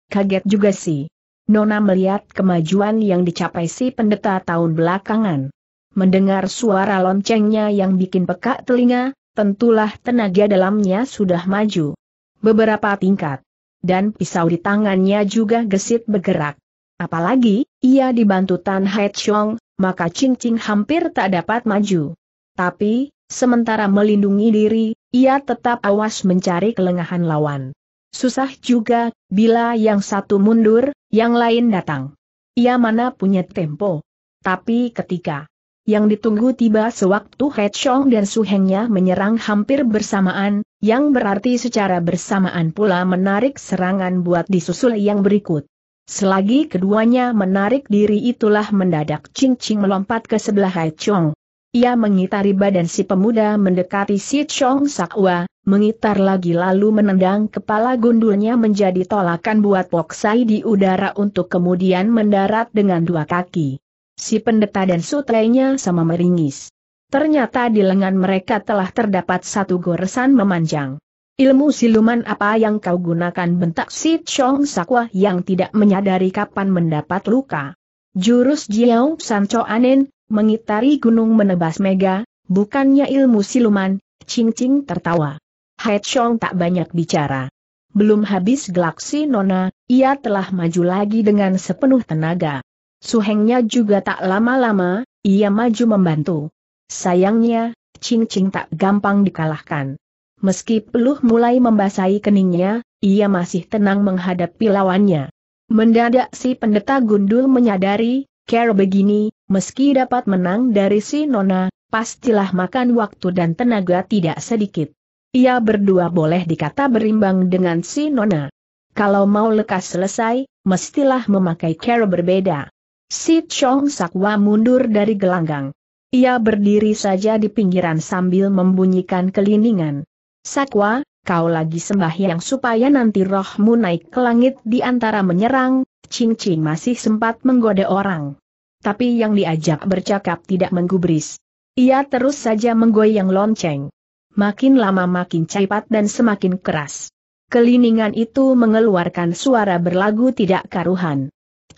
Kaget juga si nona melihat kemajuan yang dicapai si pendeta tahun belakangan. Mendengar suara loncengnya yang bikin pekak telinga, tentulah tenaga dalamnya sudah maju beberapa tingkat. Dan pisau di tangannya juga gesit bergerak. Apalagi, ia dibantu Tan Hai Chong, maka Ching Ching hampir tak dapat maju. Tapi, sementara melindungi diri, ia tetap awas mencari kelengahan lawan. Susah juga, bila yang satu mundur, yang lain datang. Ia mana punya tempo. Tapi ketika yang ditunggu tiba sewaktu Hai Chong dan Su Hengnya menyerang hampir bersamaan, yang berarti secara bersamaan pula menarik serangan buat disusul yang berikut. Selagi keduanya menarik diri itulah mendadak Ching Ching melompat ke sebelah Hai Chong. Ia mengitari badan si pemuda mendekati si Chong Sakwa, mengitar lagi lalu menendang kepala gundulnya menjadi tolakan buat poksai di udara untuk kemudian mendarat dengan dua kaki. Si pendeta dan sutrainya sama meringis. Ternyata di lengan mereka telah terdapat satu goresan memanjang. Ilmu siluman apa yang kau gunakan bentak si Chong Sakwa yang tidak menyadari kapan mendapat luka. Jurus Jiao Sancho Anen, mengitari gunung menebas mega, bukannya ilmu siluman, Ching Ching tertawa. Hai Chong tak banyak bicara. Belum habis gelak si nona, ia telah maju lagi dengan sepenuh tenaga. Su Hengnya juga tak lama-lama, ia maju membantu. Sayangnya, Ching Ching tak gampang dikalahkan. Meski peluh mulai membasahi keningnya, ia masih tenang menghadapi lawannya. Mendadak si pendeta gundul menyadari, cara begini, meski dapat menang dari si nona, pastilah makan waktu dan tenaga tidak sedikit. Ia berdua boleh dikata berimbang dengan si nona. Kalau mau lekas selesai, mestilah memakai cara berbeda. Si Chong Sakwa mundur dari gelanggang. Ia berdiri saja di pinggiran sambil membunyikan keliningan. Sakwa, kau lagi sembahyang supaya nanti rohmu naik ke langit di antara menyerang, Ching Ching masih sempat menggoda orang. Tapi yang diajak bercakap tidak menggubris. Ia terus saja menggoyang lonceng. Makin lama makin cepat dan semakin keras. Keliningan itu mengeluarkan suara berlagu tidak karuhan.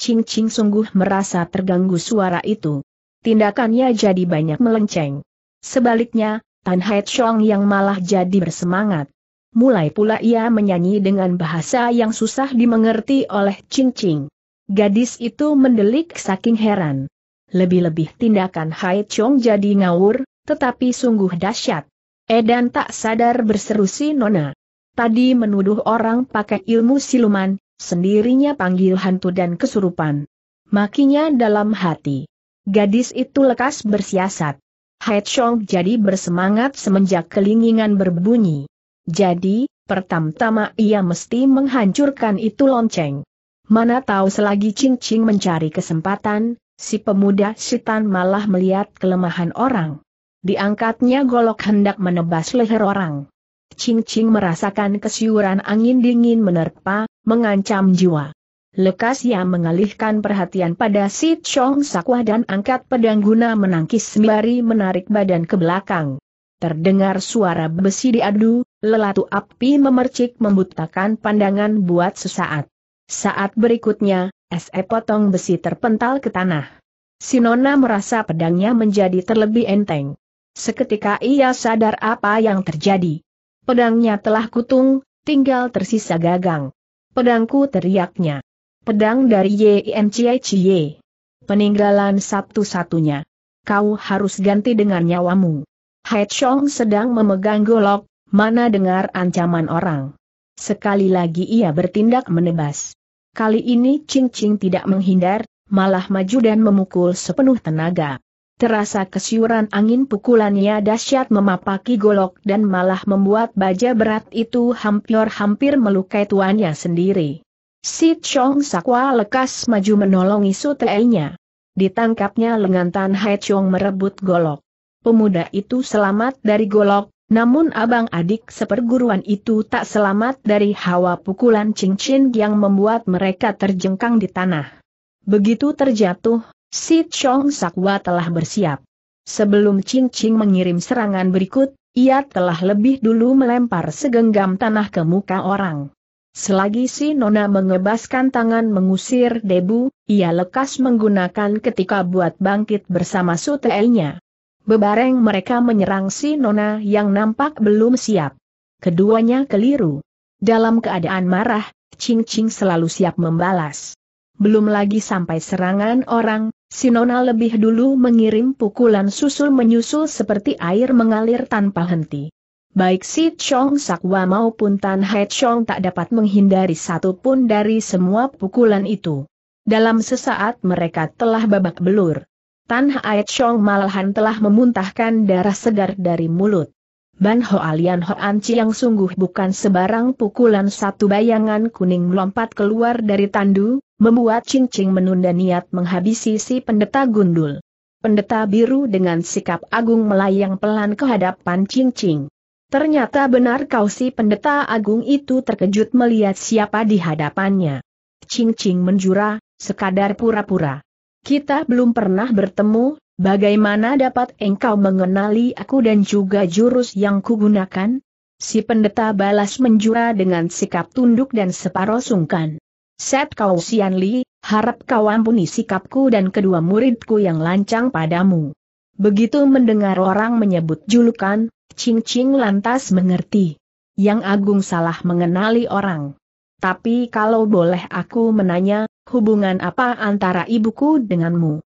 Ching Ching sungguh merasa terganggu suara itu. Tindakannya jadi banyak melenceng. Sebaliknya, Tan Hai Chong yang malah jadi bersemangat. Mulai pula ia menyanyi dengan bahasa yang susah dimengerti oleh Ching Ching. Gadis itu mendelik saking heran. Lebih-lebih tindakan Hai Chong jadi ngawur, tetapi sungguh dahsyat. Edan tak sadar berseru si nona. Tadi menuduh orang pakai ilmu siluman, sendirinya panggil hantu dan kesurupan. Makinya dalam hati. Gadis itu lekas bersiasat. Hai Chong jadi bersemangat semenjak kelingingan berbunyi. Jadi, pertama-tama ia mesti menghancurkan itu lonceng. Mana tahu selagi Ching Ching mencari kesempatan, si pemuda sitan malah melihat kelemahan orang. Diangkatnya golok hendak menebas leher orang. Ching Ching merasakan kesiuran angin dingin menerpa, mengancam jiwa. Lekas ia mengalihkan perhatian pada si Chong Sakwa dan angkat pedang guna menangkis sembari menarik badan ke belakang. Terdengar suara besi diadu, lelatu api memercik membutakan pandangan buat sesaat. Saat berikutnya, es potong besi terpental ke tanah. Si nona merasa pedangnya menjadi terlebih enteng. Seketika ia sadar apa yang terjadi. Pedangnya telah kutung, tinggal tersisa gagang. Pedangku, teriaknya. Pedang dari Yincie. Peninggalan satu-satunya. Kau harus ganti dengan nyawamu. Hai Chong sedang memegang golok, mana dengar ancaman orang. Sekali lagi ia bertindak menebas. Kali ini Ching Ching tidak menghindar, malah maju dan memukul sepenuh tenaga. Terasa kesiuran angin pukulannya dahsyat memapaki golok dan malah membuat baja berat itu hampir-hampir melukai tuannya sendiri. Sit Chong Sakwa lekas maju menolongi suteinya. Ditangkapnya lengan Tan Hai Chong merebut golok. Pemuda itu selamat dari golok, namun abang adik seperguruan itu tak selamat dari hawa pukulan Ching Ching yang membuat mereka terjengkang di tanah. Begitu terjatuh, Sit Chong Sakwa telah bersiap. Sebelum Ching Ching mengirim serangan berikut, ia telah lebih dulu melempar segenggam tanah ke muka orang. Selagi si nona mengebaskan tangan mengusir debu, ia lekas menggunakan ketika buat bangkit bersama suteinya. Bebareng mereka menyerang si nona yang nampak belum siap. Keduanya keliru. Dalam keadaan marah, Ching Ching selalu siap membalas. Belum lagi sampai serangan orang, si nona lebih dulu mengirim pukulan susul menyusul seperti air mengalir tanpa henti. Baik Sit Chong Sakwa maupun Tan Hai Chong tak dapat menghindari satupun dari semua pukulan itu. Dalam sesaat mereka telah babak belur. Tan Hai Chong malahan telah memuntahkan darah segar dari mulut. Ban Hoa Lian Hoan Chiang sungguh bukan sebarang pukulan. Satu bayangan kuning melompat keluar dari tandu, membuat Ching Ching menunda niat menghabisi si pendeta gundul. Pendeta biru dengan sikap agung melayang pelan ke hadapan Ching Ching. Ternyata benar kau. Si pendeta agung itu terkejut melihat siapa di hadapannya. Ching Ching menjura, sekadar pura-pura. Kita belum pernah bertemu, bagaimana dapat engkau mengenali aku dan juga jurus yang kugunakan? Si pendeta balas menjura dengan sikap tunduk dan separoh sungkan. Set Kau Sian Li, harap kau ampuni sikapku dan kedua muridku yang lancang padamu. Begitu mendengar orang menyebut julukan, Ching Ching lantas mengerti. Yang agung salah mengenali orang. Tapi kalau boleh aku menanya, hubungan apa antara ibuku denganmu?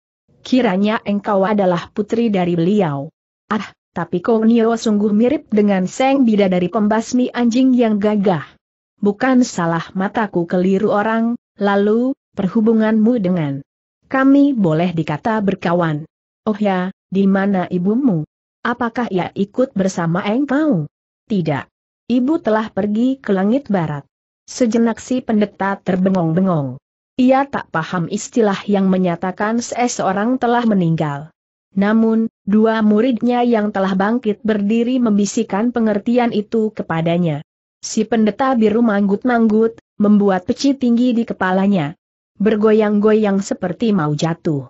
Kiranya engkau adalah putri dari beliau. Ah, tapi Kau Nio sungguh mirip dengan sang bidadari pembasmi anjing yang gagah. Bukan salah mataku keliru orang, lalu, perhubunganmu dengan kami boleh dikata berkawan. Oh ya, di mana ibumu? Apakah ia ikut bersama engkau? Tidak. Ibu telah pergi ke langit barat. Sejenak si pendeta terbengong-bengong. Ia tak paham istilah yang menyatakan seseorang telah meninggal. Namun, dua muridnya yang telah bangkit berdiri membisikkan pengertian itu kepadanya. Si pendeta biru manggut-manggut, membuat peci tinggi di kepalanya. Bergoyang-goyang seperti mau jatuh.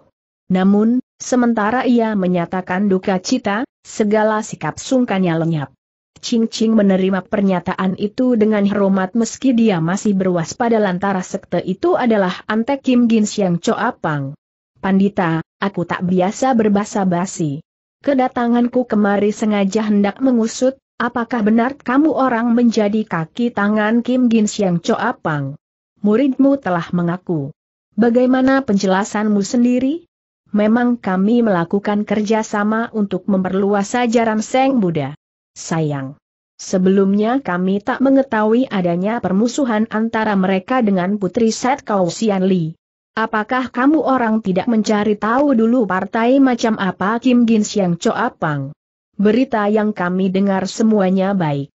Namun, sementara ia menyatakan duka cita, segala sikap sungkannya lenyap. Ching Ching menerima pernyataan itu dengan hormat meski dia masih berwaspada lantaran sekte itu adalah antek Kim Gin Siang Cho Apang. Pandita, aku tak biasa berbasa-basi. Kedatanganku kemari sengaja hendak mengusut, apakah benar kamu orang menjadi kaki tangan Kim Gin Siang Cho Apang? Muridmu telah mengaku. Bagaimana penjelasanmu sendiri? Memang kami melakukan kerjasama untuk memperluas ajaran Sang Buddha. Sayang. Sebelumnya kami tak mengetahui adanya permusuhan antara mereka dengan putri Set Kau Sian Li. Apakah kamu orang tidak mencari tahu dulu partai macam apa Kim Gin Siang Cho Apang? Berita yang kami dengar semuanya baik.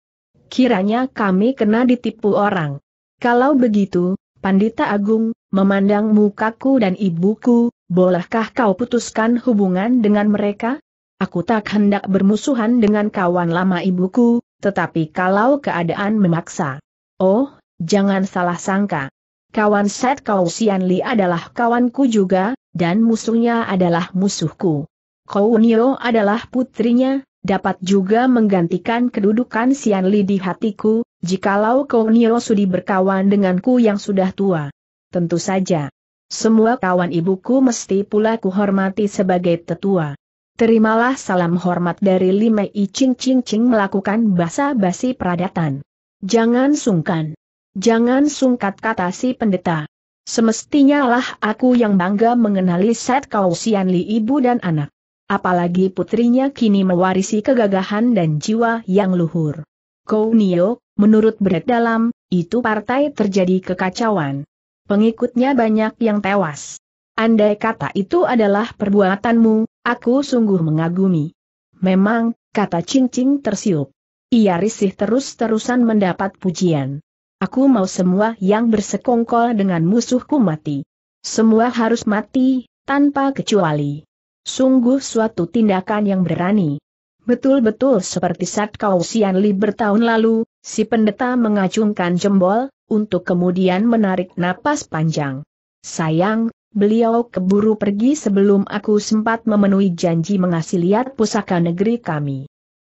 Kiranya kami kena ditipu orang. Kalau begitu, Pandita Agung, memandang mukaku dan ibuku, bolehkah kau putuskan hubungan dengan mereka? Aku tak hendak bermusuhan dengan kawan lama ibuku, tetapi kalau keadaan memaksa. Oh, jangan salah sangka. Kawan Set Kau Sian Li adalah kawanku juga, dan musuhnya adalah musuhku. Kau Nio adalah putrinya, dapat juga menggantikan kedudukan Sian Li di hatiku. Jikalau Kau Nio sudi berkawan denganku yang sudah tua. Tentu saja. Semua kawan ibuku mesti pula kuhormati sebagai tetua. Terimalah salam hormat dari Li Mei. Ching Ching Ching melakukan basa-basi peradatan. Jangan sungkan. Jangan sungkat, kata si pendeta. Semestinya lah aku yang bangga mengenali Set Kau Sian Li, ibu dan anak. Apalagi putrinya kini mewarisi kegagahan dan jiwa yang luhur. Kau Nio, menurut berat dalam, itu partai terjadi kekacauan. Pengikutnya banyak yang tewas. Andai kata itu adalah perbuatanmu, aku sungguh mengagumi. Memang, kata Ching Ching tersiup. Ia risih terus-terusan mendapat pujian. Aku mau semua yang bersekongkol dengan musuhku mati. Semua harus mati, tanpa kecuali. Sungguh suatu tindakan yang berani. Betul-betul seperti Set Kau Sian Li bertahun lalu, si pendeta mengacungkan jempol, untuk kemudian menarik napas panjang. Sayang, beliau keburu pergi sebelum aku sempat memenuhi janji mengasih lihat pusaka negeri kami.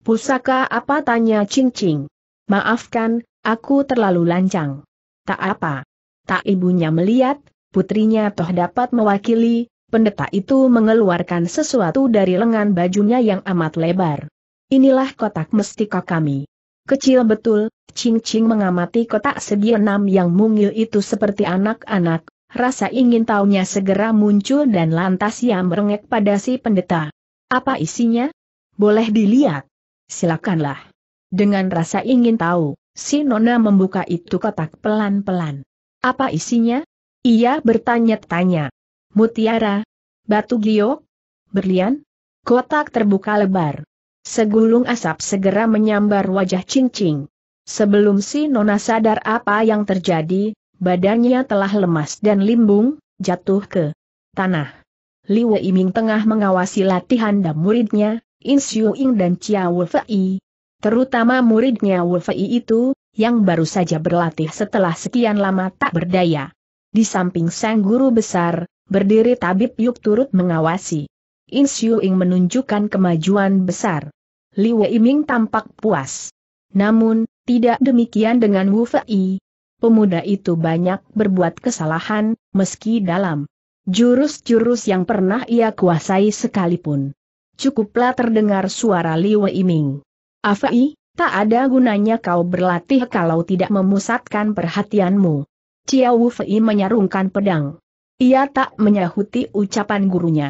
Pusaka apa, tanya Ching Ching. Maafkan, aku terlalu lancang. Tak apa. Tak ibunya melihat, putrinya toh dapat mewakili. Pendeta itu mengeluarkan sesuatu dari lengan bajunya yang amat lebar. Inilah kotak mestika kami. Kecil betul. Ching Ching mengamati kotak segi enam yang mungil itu seperti anak-anak. Rasa ingin tahunya segera muncul dan lantas ia merengek pada si pendeta. Apa isinya? Boleh dilihat? Silakanlah. Dengan rasa ingin tahu, si nona membuka itu kotak pelan-pelan. Apa isinya? Ia bertanya-tanya. Mutiara, batu giok, berlian. Kotak terbuka lebar. Segulung asap segera menyambar wajah Ching Ching. Sebelum si nona sadar apa yang terjadi, badannya telah lemas dan limbung, jatuh ke tanah. Li Wei Ming tengah mengawasi latihan dan muridnya, In Siu Ying dan Wu Fei. Terutama muridnya Wu Fei itu, yang baru saja berlatih setelah sekian lama tak berdaya. Di samping sang guru besar, berdiri Tabib Yuk turut mengawasi. In Siu Ying menunjukkan kemajuan besar. Li Wei Ming tampak puas. Namun, tidak demikian dengan Wu Fei. Pemuda itu banyak berbuat kesalahan, meski dalam jurus-jurus yang pernah ia kuasai sekalipun. Cukuplah terdengar suara Li Wei Ming. Afai, tak ada gunanya kau berlatih kalau tidak memusatkan perhatianmu. Cia Wu Fei menyarungkan pedang. Ia tak menyahuti ucapan gurunya.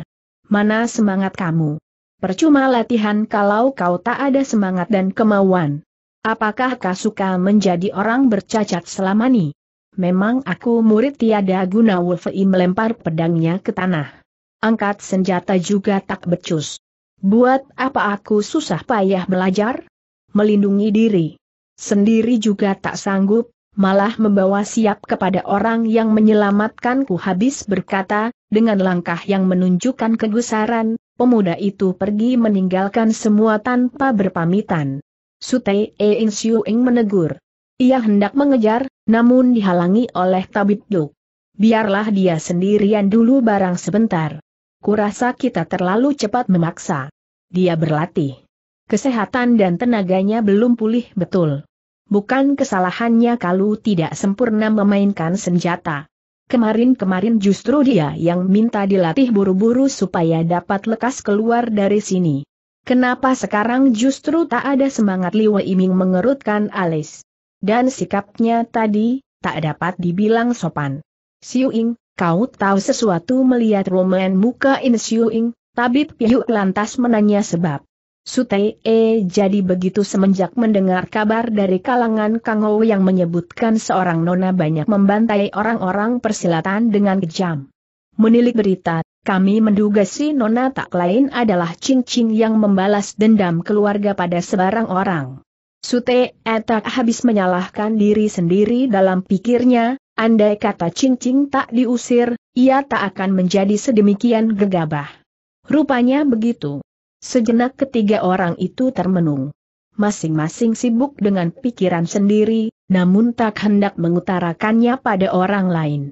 Mana semangat kamu? Percuma latihan kalau kau tak ada semangat dan kemauan. Apakah kau suka menjadi orang bercacat selama ini? Memang aku murid tiada guna. Wu Fei melempar pedangnya ke tanah. Angkat senjata juga tak becus. Buat apa aku susah payah belajar? Melindungi diri sendiri juga tak sanggup, malah membawa siap kepada orang yang menyelamatkanku. Habis berkata, dengan langkah yang menunjukkan kegusaran, pemuda itu pergi meninggalkan semua tanpa berpamitan. Sutei In Siu Ying menegur. Ia hendak mengejar, namun dihalangi oleh Tabib Yuk. Biarlah dia sendirian dulu barang sebentar. Kurasa kita terlalu cepat memaksa. Dia berlatih. Kesehatan dan tenaganya belum pulih betul. Bukan kesalahannya kalau tidak sempurna memainkan senjata. Kemarin-kemarin justru dia yang minta dilatih buru-buru supaya dapat lekas keluar dari sini. Kenapa sekarang justru tak ada semangat? Li Wei Ming mengerutkan alis. Dan sikapnya tadi, tak dapat dibilang sopan. Siu Ying, kau tahu sesuatu? Melihat roman muka In Siu Ying, Tabib Yuk lantas menanya sebab. Sutei E jadi begitu semenjak mendengar kabar dari kalangan Kang Ho yang menyebutkan seorang nona banyak membantai orang-orang persilatan dengan kejam. Menilik berita, kami menduga si nona tak lain adalah Ching Ching yang membalas dendam keluarga pada sebarang orang. Sutei E tak habis menyalahkan diri sendiri dalam pikirnya. Andai kata Ching Ching tak diusir, ia tak akan menjadi sedemikian gegabah. Rupanya begitu. Sejenak ketiga orang itu termenung. Masing-masing sibuk dengan pikiran sendiri, namun tak hendak mengutarakannya pada orang lain.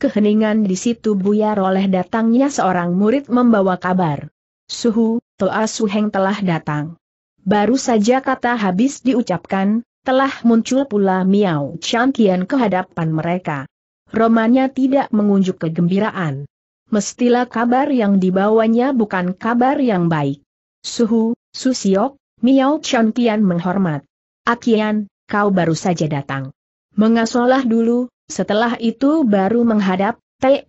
Keheningan di situ buyar oleh datangnya seorang murid membawa kabar. Suhu, Toa Su Heng telah datang. Baru saja kata habis diucapkan, telah muncul pula Miao Chong Kian ke hadapan mereka. Romanya tidak mengunjuk kegembiraan. Mestilah kabar yang dibawanya bukan kabar yang baik. Suhu, Susiok, Miao Chong Kian menghormat. Akian, kau baru saja datang. Mengasolah dulu, setelah itu baru menghadap. Te,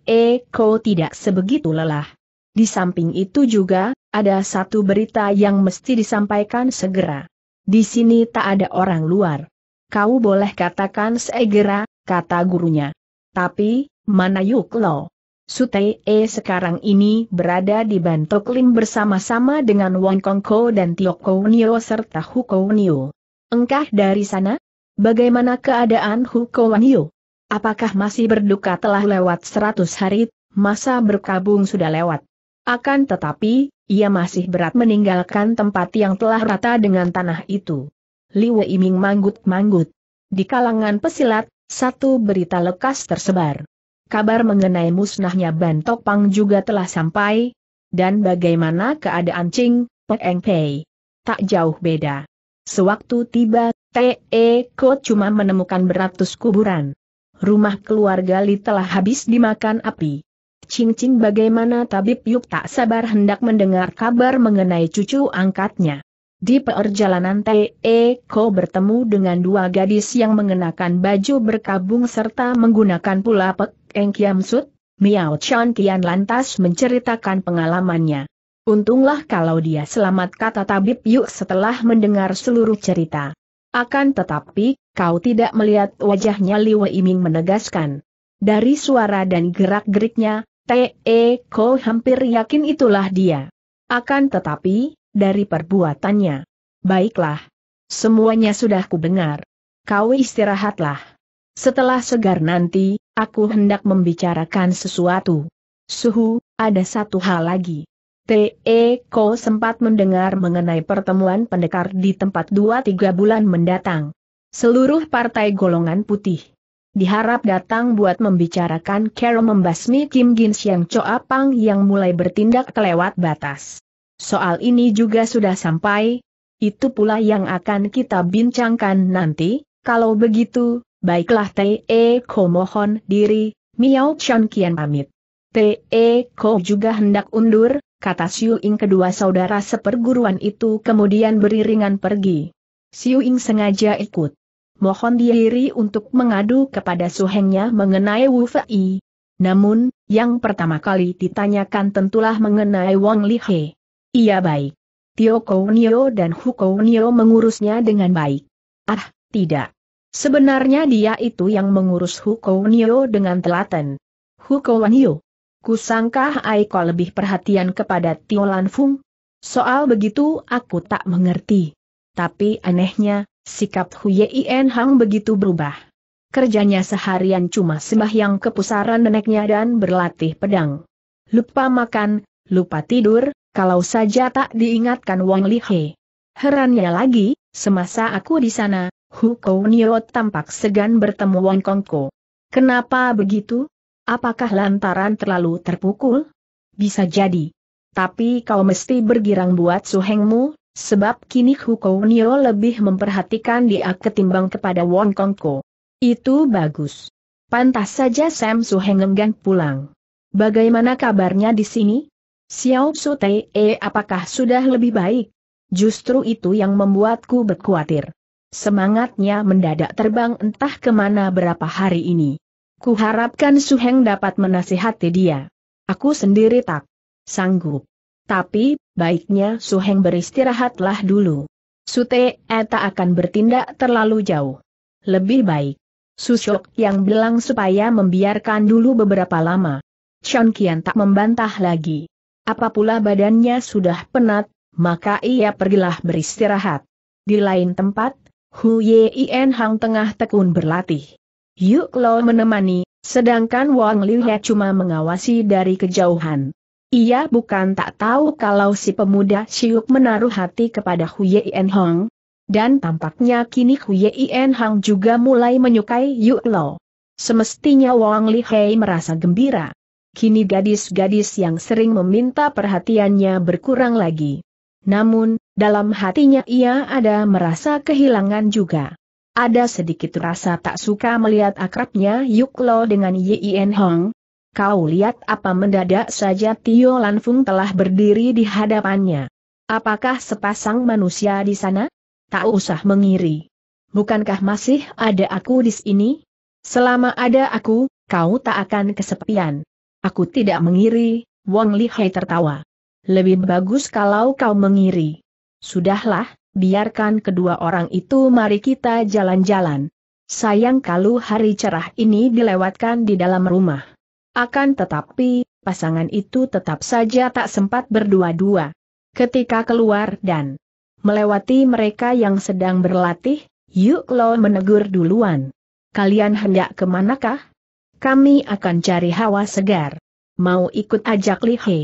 kau tidak sebegitu lelah. Di samping itu juga, ada satu berita yang mesti disampaikan segera. Di sini tak ada orang luar. Kau boleh katakan segera, kata gurunya. Tapi, mana Yuk Lo? Sutei E sekarang ini berada di Bantok Ling bersama-sama dengan Wong Kongko dan Tio Kau Nio serta Hukou Nyo. Engkah dari sana? Bagaimana keadaan Hukou Nyo? Apakah masih berduka? Telah lewat seratus hari, masa berkabung sudah lewat. Akan tetapi, ia masih berat meninggalkan tempat yang telah rata dengan tanah itu. Li Wei Ming manggut-manggut. Di kalangan pesilat, satu berita lekas tersebar. Kabar mengenai musnahnya Bantok Pang juga telah sampai. Dan bagaimana keadaan Ching, Pek Eng Pei? Tak jauh beda. Sewaktu tiba, T E Ko cuma menemukan beratus kuburan. Rumah keluarga Li telah habis dimakan api. Ching Ching, bagaimana? Tabib Yuk tak sabar hendak mendengar kabar mengenai cucu angkatnya. Di perjalanan T E Ko bertemu dengan dua gadis yang mengenakan baju berkabung serta menggunakan pula Pek Eng Kiam Sut. Miao Chong Kian lantas menceritakan pengalamannya. Untunglah kalau dia selamat, kata Tabib Yuk setelah mendengar seluruh cerita. Akan tetapi, kau tidak melihat wajahnya? Li Wei Ming menegaskan. Dari suara dan gerak-geriknya, T E Ko hampir yakin itulah dia. Akan tetapi, dari perbuatannya. Baiklah. Semuanya sudah kudengar. Kau istirahatlah. Setelah segar nanti, aku hendak membicarakan sesuatu. Suhu, ada satu hal lagi. T E Ko sempat mendengar mengenai pertemuan pendekar di tempat dua tiga bulan mendatang. Seluruh partai golongan putih diharap datang buat membicarakan cara membasmi Kim Gin Siang Cho Apang yang mulai bertindak kelewat batas. Soal ini juga sudah sampai, itu pula yang akan kita bincangkan nanti. Kalau begitu, baiklah. T E Ko mohon diri. Miao Chong Kian pamit. T E Ko juga hendak undur, kata Siu Ying. Kedua saudara seperguruan itu kemudian beriringan pergi. Siu Ying sengaja ikut. Mohon diri untuk mengadu kepada suhengnya mengenai Wu Fei. Namun, yang pertama kali ditanyakan tentulah mengenai Wang Li He. Iya, baik. Tio Kau Nio dan Hukou Nio mengurusnya dengan baik. Ah, tidak. Sebenarnya dia itu yang mengurus Hukou Nio dengan telaten. Hukou Nio. Kusangka Aiko lebih perhatian kepada Tio Lan Fung. Soal begitu aku tak mengerti. Tapi anehnya, sikap Hui Yen Hang begitu berubah. Kerjanya seharian cuma sembahyang ke pusaran neneknya dan berlatih pedang. Lupa makan, lupa tidur. Kalau saja tak diingatkan Wang Li He. Herannya lagi, semasa aku di sana, Hukou Nio tampak segan bertemu Wong Kongko. Kenapa begitu? Apakah lantaran terlalu terpukul? Bisa jadi. Tapi kau mesti bergirang buat suhengmu, sebab kini Hukou Nio lebih memperhatikan dia ketimbang kepada Wong Kongko. Itu bagus. Pantas saja Sam Suheng enggan pulang. Bagaimana kabarnya di sini? Xiao Su Tei, apakah sudah lebih baik? Justru itu yang membuatku berkhawatir. Semangatnya mendadak terbang entah kemana berapa hari ini. Kuharapkan Su Heng dapat menasihati dia. Aku sendiri tak sanggup. Tapi, baiknya Su Heng beristirahatlah dulu. Su Tei tak akan bertindak terlalu jauh. Lebih baik. Su Shok yang bilang supaya membiarkan dulu beberapa lama. Chan Kian tak membantah lagi. Apapula badannya sudah penat, maka ia pergilah beristirahat. Di lain tempat, Hui Yen Hang tengah tekun berlatih. Yuk Lo menemani, sedangkan Wang Li He cuma mengawasi dari kejauhan. Ia bukan tak tahu kalau si pemuda Siuk menaruh hati kepada Hui Yen Hang, dan tampaknya kini Hui Yen Hang juga mulai menyukai Yuk Lo. Semestinya Wang Li He merasa gembira. Kini gadis-gadis yang sering meminta perhatiannya berkurang lagi. Namun, dalam hatinya ia ada merasa kehilangan juga. Ada sedikit rasa tak suka melihat akrabnya Yuk Lo dengan Yen Hong. Kau lihat apa? Mendadak saja Tio Lan Fung telah berdiri di hadapannya. Apakah sepasang manusia di sana? Tak usah mengiri. Bukankah masih ada aku di sini? Selama ada aku, kau tak akan kesepian. Aku tidak mengiri, Wang Li He tertawa. Lebih bagus kalau kau mengiri. Sudahlah, biarkan kedua orang itu, mari kita jalan-jalan. Sayang kalau hari cerah ini dilewatkan di dalam rumah. Akan tetapi, pasangan itu tetap saja tak sempat berdua-dua. Ketika keluar dan melewati mereka yang sedang berlatih, Yuk Lo menegur duluan. "Kalian hendak kemanakah? Kami akan cari hawa segar. Mau ikut ajak Li He?"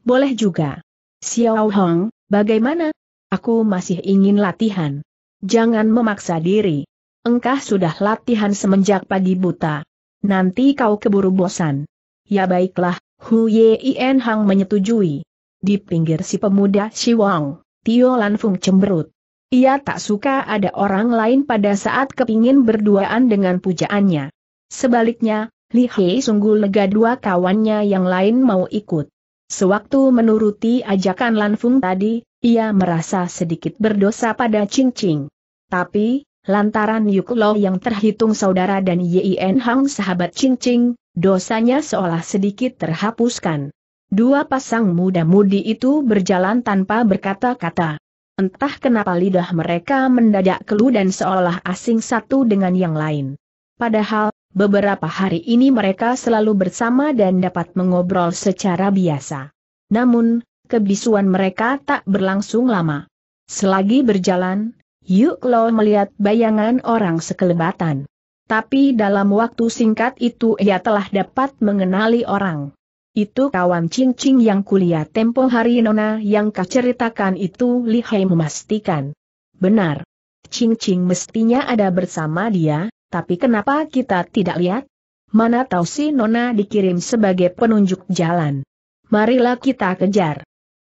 "Boleh juga. Xiao Hong, bagaimana? Aku masih ingin latihan." "Jangan memaksa diri. Engkau sudah latihan semenjak pagi buta. Nanti kau keburu bosan." "Ya baiklah," Hui Yen Hang menyetujui. Di pinggir si pemuda Si Wong, Tio Lan Fung cemberut. Ia tak suka ada orang lain pada saat kepingin berduaan dengan pujaannya. Sebaliknya, Li He sungguh lega dua kawannya yang lain mau ikut. Sewaktu menuruti ajakan Lan Fung tadi, ia merasa sedikit berdosa pada Ching Ching. Tapi, lantaran Yuk Lo yang terhitung saudara dan Yen Hang sahabat Ching Ching, dosanya seolah sedikit terhapuskan. Dua pasang muda-mudi itu berjalan tanpa berkata-kata. Entah kenapa lidah mereka mendadak keluh dan seolah asing satu dengan yang lain. Padahal, beberapa hari ini mereka selalu bersama dan dapat mengobrol secara biasa. Namun, kebisuan mereka tak berlangsung lama. Selagi berjalan, Yuk Lo melihat bayangan orang sekelebatan. Tapi dalam waktu singkat itu ia telah dapat mengenali orang. Itu kawan Ching Ching yang kuliah tempo hari. Nona yang kaceritakan itu Li He memastikan. "Benar. Ching Ching mestinya ada bersama dia, tapi kenapa kita tidak lihat? Mana tahu si Nona dikirim sebagai penunjuk jalan. Marilah kita kejar."